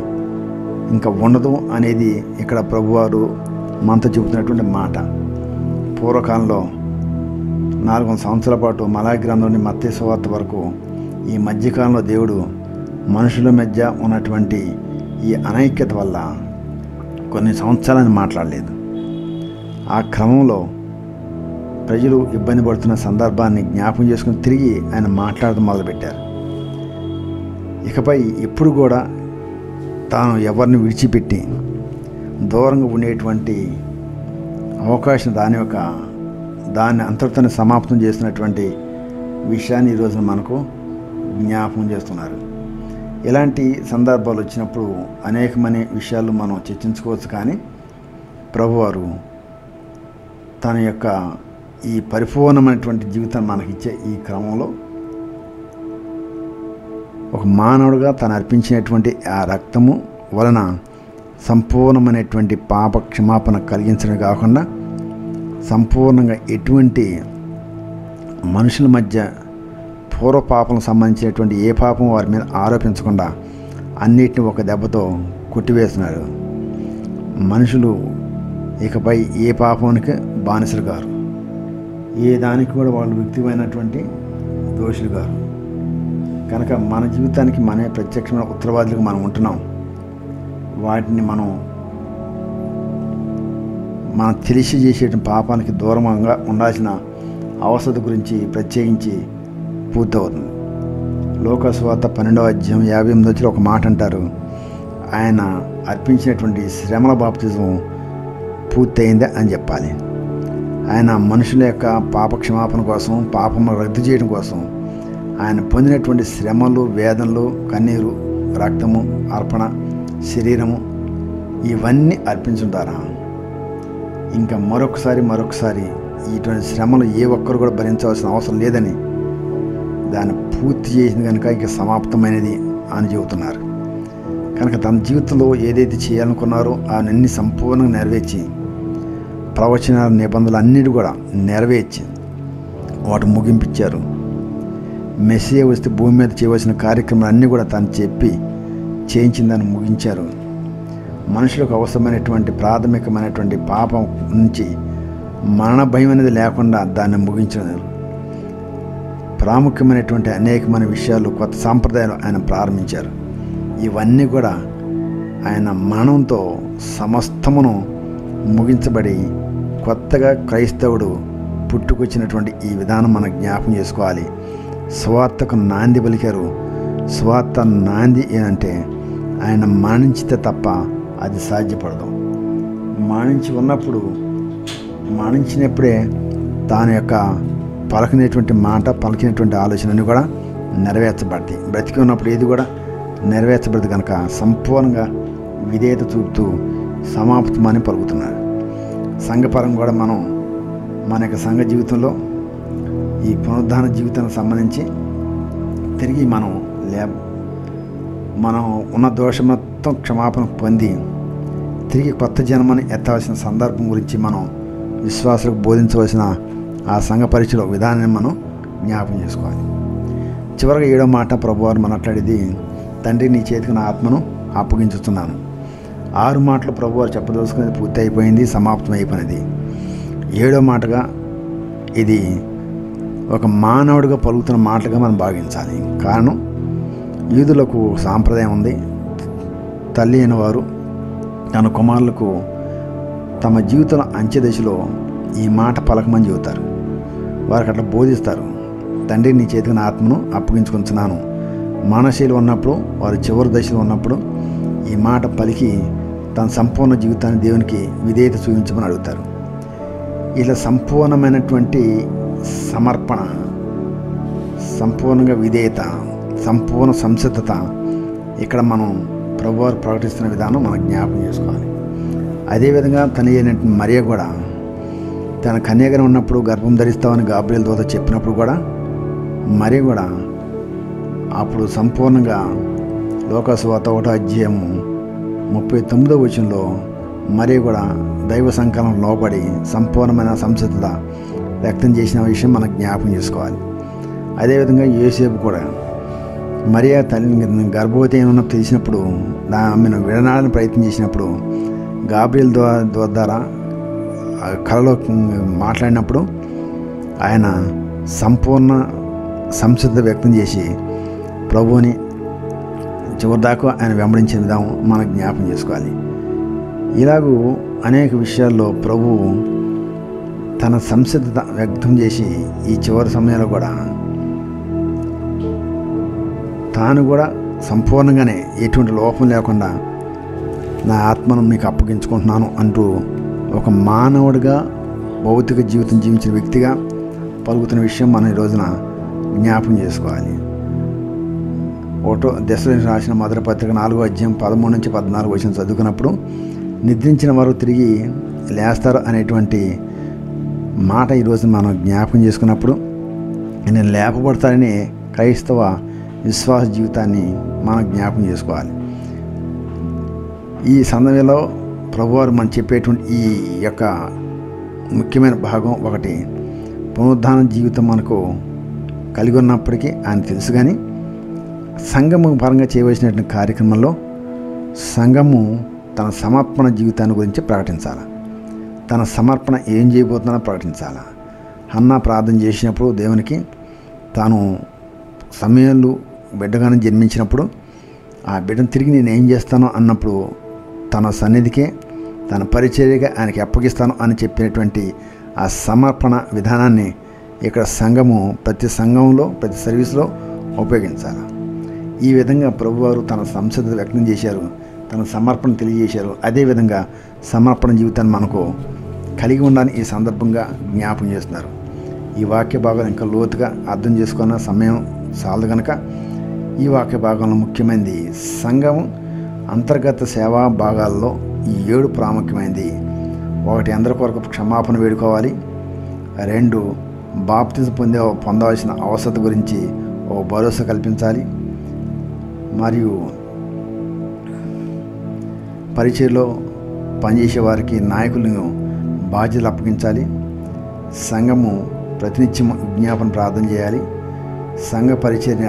ఇంకా ఉండదు అనేది ఇక్కడ ప్రభువారు మనతో చెబుతున్నటువంటి మాట. పూర్వకాలంలో 400 సంవత్సరాల పాటు మలాయి గ్రంథం నుండి మత్తయి సువార్త వరకు ఈ మధ్యకాలంలో దేవుడు మనుషుల మధ్య ఉన్నటువంటి ఈ అనైక్యత వల్ల కొన్ని సంవత్సరాలని మాట్లాడలేదు. ఆ క్రమంలో ప్రజలు ఇబ్బంది పడుతున్న సందర్భాన్ని జ్ఞాపకం చేసుకుని తిరిగి ఆయన మాట్లాడడం మొదలుపెట్టారు. ఇకపై ఎప్పుడు కూడా తాను ఎవరిని విడిచిపెట్టి దూరంగా ఉండేటువంటి అవకాశం దాని యొక్క దాన్ని అంతటితో సమాప్తం చేసినటువంటి విషయాన్ని ఈరోజున మనకు జ్ఞాపకం చేస్తున్నారు. ఇలాంటి సందర్భాలు వచ్చినప్పుడు అనేకమైన విషయాలు మనం చర్చించుకోవచ్చు. కానీ ప్రభువారు తన యొక్క ఈ పరిపూర్ణమైనటువంటి జీవితాన్ని మనకిచ్చే ఈ క్రమంలో ఒక మానవుడిగా తను అర్పించినటువంటి ఆ రక్తము వలన సంపూర్ణమైనటువంటి పాప క్షమాపణ కలిగించడం కాకుండా సంపూర్ణంగా ఎటువంటి మనుషుల మధ్య పూర్వ పాపం సంబంధించినటువంటి ఏ పాపం వారి మీద ఆరోపించకుండా అన్నిటిని ఒక దెబ్బతో కొట్టివేస్తున్నారు. మనుషులు ఇకపై ఏ పాపానికి బానిసలు గారు, ఏ దానికి కూడా వాళ్ళు వ్యక్తిమైనటువంటి దోషులు గారు. కనుక మన జీవితానికి మనమే ప్రత్యక్షమైన ఉత్తరవాదులకు మనం ఉంటున్నాం. వాటిని మనం తెలిసి చేసే పాపానికి దూరంగా ఉండాల్సిన అవసరం గురించి ప్రత్యేకించి పూర్తవుతుంది. లోకా సువార్త 12:58 ఒక మాట అంటారు, ఆయన అర్పించినటువంటి శ్రమల బాప్తిజం పూర్తయిందే అని చెప్పాలి. ఆయన మనుషుల యొక్క పాపక్షమాపణ కోసం, పాపమును రద్దు చేయడం కోసం ఆయన పొందినటువంటి శ్రమలు, వేదనలు, కన్నీరు, రక్తము, అర్పణ, శరీరము ఇవన్నీ అర్పించుంటారా? ఇంకా మరొకసారి ఇటువంటి శ్రమలు ఏ ఒక్కరు కూడా భరించవలసిన అవసరం లేదని, దాన్ని పూర్తి చేసింది కనుక ఇక సమాప్తమైనది అని చెబుతున్నారు. కనుక తన జీవితంలో ఏదైతే చేయాలనుకున్నారో అవన్నీ సంపూర్ణంగా నెరవేర్చి, ప్రవచనాల నిబంధనలు అన్నిటి కూడా నెరవేర్చి వాటి ముగింపించారు. మెస్సియా వస్తే భూమి మీద చేయవలసిన కార్యక్రమాలు అన్నీ కూడా తను చెప్పి చేయించిందని ముగించారు. మనుషులకు అవసరమైనటువంటి ప్రాథమికమైనటువంటి పాపం నుంచి మరణ భయం అనేది లేకుండా దాన్ని ముగించారు. ప్రాముఖ్యమైనటువంటి అనేకమైన విషయాలు, కొత్త సాంప్రదాయాలు ఆయన ప్రారంభించారు. ఇవన్నీ కూడా ఆయన మరణంతో సమస్తమును ముగించబడి కొత్తగా క్రైస్తవుడు పుట్టుకొచ్చినటువంటి ఈ విధానం మనం జ్ఞాపకం చేసుకోవాలి. సువార్తకు నాంది పలికారు. సువార్త నాంది ఏంటంటే ఆయన మరణించితే తప్ప అది సాధ్యపడదు. మరణించినప్పుడే తాను యొక్క పలకినటువంటి మాట, పలికినటువంటి ఆలోచనని కూడా నెరవేర్చబడతాయి. బ్రతికి ఉన్నప్పుడు ఏది కూడా నెరవేర్చబడదు. కనుక సంపూర్ణంగా విధేయత చూపుతూ సమాప్తమని పలుకుతున్నారు. సంఘపరం కూడా మనం మన యొక్క సంఘ జీవితంలో ఈ పునరుద్ధాన జీవితానికి సంబంధించి తిరిగి మనం ఉన్న దోషమత్వం క్షమాపణ పొంది తిరిగి కొత్త జన్మని ఎత్తాల్సిన సందర్భం గురించి మనం విశ్వాసులకు బోధించవలసిన ఆ సంఘ పరీక్షలో విధానాన్ని మనం జ్ఞాపకం చేసుకోవాలి. చివరిగా 7వ మాట ప్రభువారు మాట్లాడేది, తండ్రి నీ చేతికి నా ఆత్మను అప్పగించుతున్నాను. 6 మాటలు ప్రభువారు చెప్పదలుచుకునేది పూర్తి అయిపోయింది, సమాప్తం అయిపోయినది. 7వ మాటగా ఇది ఒక మానవుడిగా పలుకుతున్న మాటలుగా మనం భావించాలి. కారణం యూదులకు సాంప్రదాయం ఉంది, తల్లి అయిన వారు తన కుమారులకు తమ జీవితంలో అంచె దశలో ఈ మాట పలకమని చెబుతారు. వారికి అట్లా బోధిస్తారు. తండ్రి నీ చేతికి నా ఆత్మను అప్పగించుకుంటున్నాను. మానశీలు ఉన్నప్పుడు, వారు చివరి దశలో ఉన్నప్పుడు ఈ మాట పలికి తన సంపూర్ణ జీవితాన్ని దేవునికి విధేయత చూపించమని అడుగుతారు. ఇలా సంపూర్ణమైనటువంటి సమర్పణ, సంపూర్ణంగా విధేయత, సంపూర్ణ సంసిద్ధత ఇక్కడ మనం ప్రభువారు ప్రకటిస్తున్న విధానం మనం జ్ఞాపకం చేసుకోవాలి. అదేవిధంగా తన అయినటువంటి మరియ కూడా తన కన్యగా ఉన్నప్పుడు గర్భం ధరిస్తామని గాబ్రియల్ దూత చెప్పినప్పుడు కూడా మరియ కూడా అప్పుడు సంపూర్ణంగా లోకసువార్త 1:39 మరియ కూడా దైవ సంకల్పం లోబడి సంపూర్ణమైన సంసిద్ధత వ్యక్తం చేసిన విషయం మనం జ్ఞాపకం చేసుకోవాలి. అదేవిధంగా యోసేపు కూడా మరియ తల్లిని గర్భవతి అయిన తెలిసినప్పుడు ఆమెను విడనాడని ప్రయత్నం చేసినప్పుడు గాబ్రియల్ ద్వారా కళలో మాట్లాడినప్పుడు ఆయన సంపూర్ణ సంసిద్ధత వ్యక్తం చేసి ప్రభువుని చివరిదాకా ఆయన వెంబడించిన విధానం మనం జ్ఞాపకం చేసుకోవాలి. ఇలాగూ అనేక విషయాల్లో ప్రభువు తన సంసిద్ధత వ్యక్తం చేసి ఈ చివరి సమయంలో కూడా తాను కూడా సంపూర్ణంగానే ఎటువంటి లోపం లేకుండా నా ఆత్మను మీకు అప్పగించుకుంటున్నాను అంటూ ఒక మానవుడిగా భౌతిక జీవితం జీవించిన వ్యక్తిగా పలుకుతున్న విషయం మనం ఈ రోజున జ్ఞాపకం చేసుకోవాలి. 1వ దశలోని రాసిన మొదటి పత్రిక 4:13-14 చదువుకున్నప్పుడు నిద్రించిన వారు తిరిగి లేస్తారు అనేటువంటి మాట ఈరోజు మనం జ్ఞాపకం చేసుకున్నప్పుడు నేను లేపబడతానని క్రైస్తవ విశ్వాస జీవితాన్ని మనం జ్ఞాపకం చేసుకోవాలి. ఈ సందర్భంలో ప్రభువారు మనం చెప్పేటువంటి ఈ యొక్క ముఖ్యమైన భాగం ఒకటి, పునరుద్ధాన జీవితం మనకు కలిగి ఉన్నప్పటికీ ఆయన తెలుసు, కానీ సంఘము పరంగా చేయవలసినటువంటి కార్యక్రమంలో సంఘము తన సమర్పణ జీవితాన్ని గురించి ప్రకటించాలి. తన సమర్పణ ఏం చేయబోతున్నానో ప్రకటించాలి. హన్నా ప్రార్థన చేసినప్పుడు దేవునికి తాను సమయంలో బిడ్డగానే జన్మించినప్పుడు ఆ బిడ్డను తిరిగి నేను ఏం చేస్తానో అన్నప్పుడు తన సన్నిధికే తన పరిచర్యగా ఆయనకి అప్పగిస్తాను అని చెప్పినటువంటి ఆ సమర్పణ విధానాన్ని ఇక్కడ సంఘము ప్రతి సంఘంలో ప్రతి సర్వీస్లో ఉపయోగించాలి. ఈ విధంగా ప్రభువారు తన సంసిద్ధత వ్యక్తం చేశారు, తన సమర్పణ తెలియజేశారు. అదేవిధంగా సమర్పణ జీవితాన్ని మనకు కలిగి ఉండాలని ఈ సందర్భంగా జ్ఞాపకం చేస్తున్నారు. ఈ వాక్య భాగాలు ఇంకా లోతుగా అర్థం చేసుకున్న సమయం చాలదు కనుక ఈ వాక్య భాగంలో ముఖ్యమైనది సంఘం అంతర్గత సేవా భాగాల్లో ఈ 7 ప్రాముఖ్యమైనది. 1, అందరి కొరకు క్షమాపణ వేడుకోవాలి. 2, బాప్తిజం పొందవలసిన అవసరం గురించి ఓ భరోసా కల్పించాలి. మరియు పరిచయలో పనిచేసే వారికి నాయకులను బాధ్యతలు అప్పగించాలి. సంఘము ప్రతినిత్యం విజ్ఞాపన ప్రార్థన చేయాలి. సంఘ పరిచర్య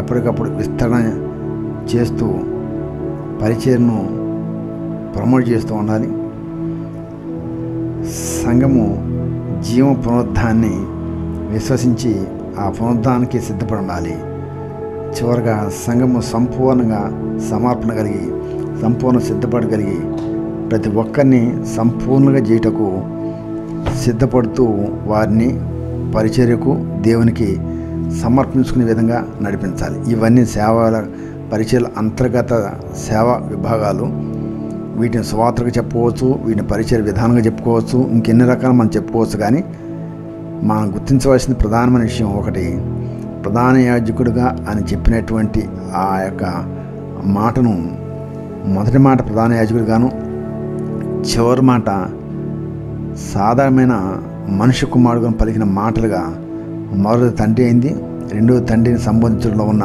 ఎప్పటికప్పుడు విస్తరణ చేస్తూ పరిచర్యను ప్రమోట్ చేస్తూ ఉండాలి. సంఘము జీవ పునరుద్ధాన్ని విశ్వసించి ఆ పునరుద్ధానికి సిద్ధపడి ఉండాలి. చివరగా సంఘము సంపూర్ణంగా సమర్పణ కలిగి సంపూర్ణ సిద్ధపడగలిగి ప్రతి ఒక్కరిని సంపూర్ణంగా చేయటకు సిద్ధపడుతూ వారిని పరిచర్యకు దేవునికి సమర్పించుకునే విధంగా నడిపించాలి. ఇవన్నీ సేవల పరిచర్యల అంతర్గత సేవా విభాగాలు. వీటిని స్వార్థగా చెప్పుకోవచ్చు, వీటిని పరిచర్య విధానంగా చెప్పుకోవచ్చు, ఇంకెన్ని రకాలు మనం చెప్పుకోవచ్చు. కానీ మనం గుర్తించవలసిన ప్రధానమైన విషయం ఒకటి, ప్రధాన యాజకుడిగా అని చెప్పినటువంటి ఆ యొక్క మాటను మొదటి మాట ప్రధాన యాజకుడిగాను, చివరి మాట సాధారణమైన మనిషి కుమారుడుగా పలికిన మాటలుగా మొదటి తండ్రి అయింది, రెండో తండ్రిని సంబోధించడంలో ఉన్న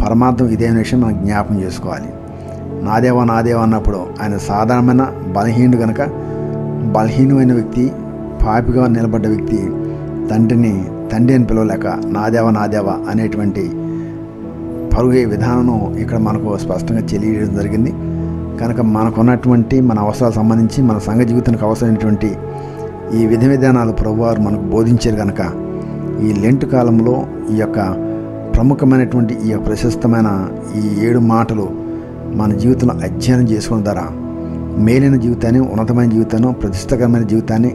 పరమార్థం ఇదేన విషయం మనం జ్ఞాపకం చేసుకోవాలి. నాదేవా నాదేవా అన్నప్పుడు ఆయన సాధారణమైన బలహీనుడు కనుక బలహీనమైన వ్యక్తి, పాపిగా నిలబడ్డ వ్యక్తి తండ్రిని తండ్రి అని పిలవలేక నాదేవా నాదేవా అనేటువంటి పరుగే విధానం ఇక్కడ మనకు స్పష్టంగా తెలియడం జరిగింది. కనుక మనకున్నటువంటి మన అవసరాలకు సంబంధించి మన సంఘ జీవితానికి అవసరమైనటువంటి ఈ విధి విధానాలు ప్రభువారు మనకు బోధించారు. కనుక ఈ లెంట్ కాలంలో ఈ యొక్క ప్రముఖమైనటువంటి ఈ ప్రశస్తమైన ఈ 7 మాటలు మన జీవితంలో అధ్యయనం చేసుకున్న ద్వారా మేలైన జీవితాన్ని, ఉన్నతమైన జీవితాన్ని, ప్రతిష్టకరమైన జీవితాన్ని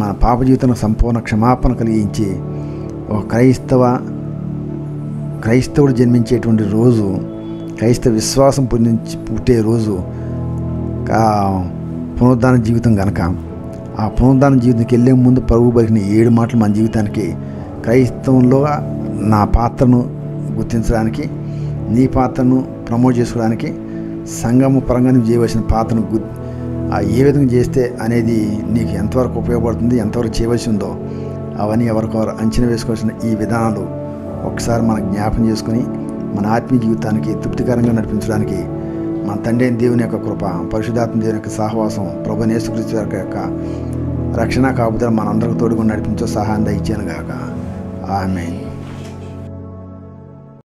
మన పాప జీవితంలో సంపూర్ణ క్షమాపణ కలిగించే ఒక క్రైస్తవుడు జన్మించేటువంటి రోజు, క్రైస్తవ విశ్వాసం పుట్టే రోజు పునరుద్ధాన జీవితం కనుక, ఆ పునరుద్ధాన జీవితంకి వెళ్ళే ముందు ప్రభు పలికిన 7 మాటలు మన జీవితానికి క్రైస్తవంలో నా పాత్రను గుర్తించడానికి, నీ పాత్రను ప్రమోట్ చేసుకోవడానికి, సంఘము పరంగా నువ్వు చేయవలసిన పాత్రను ఏ విధంగా చేస్తే అనేది నీకు ఎంతవరకు ఉపయోగపడుతుంది, ఎంతవరకు చేయవలసి ఉందో అవన్నీ ఎవరికొవరు అంచనా వేసుకోవాల్సిన ఈ విధానాలు ఒకసారి మనం జ్ఞాపకం చేసుకుని మన ఆత్మీయ జీవితానికి తృప్తికరంగా నడిపించడానికి మన తండ్రి అయిన దేవుని యొక్క కృప, పరిశుద్ధాత్మ దేవుని యొక్క సహవాసం, ప్రభువైన యేసుక్రీస్తు వారి యొక్క రక్షణ కాపుదల మనందరికీ తోడుగా నడిపించే సహాయం దయచేయను గాక. ఆమేన్.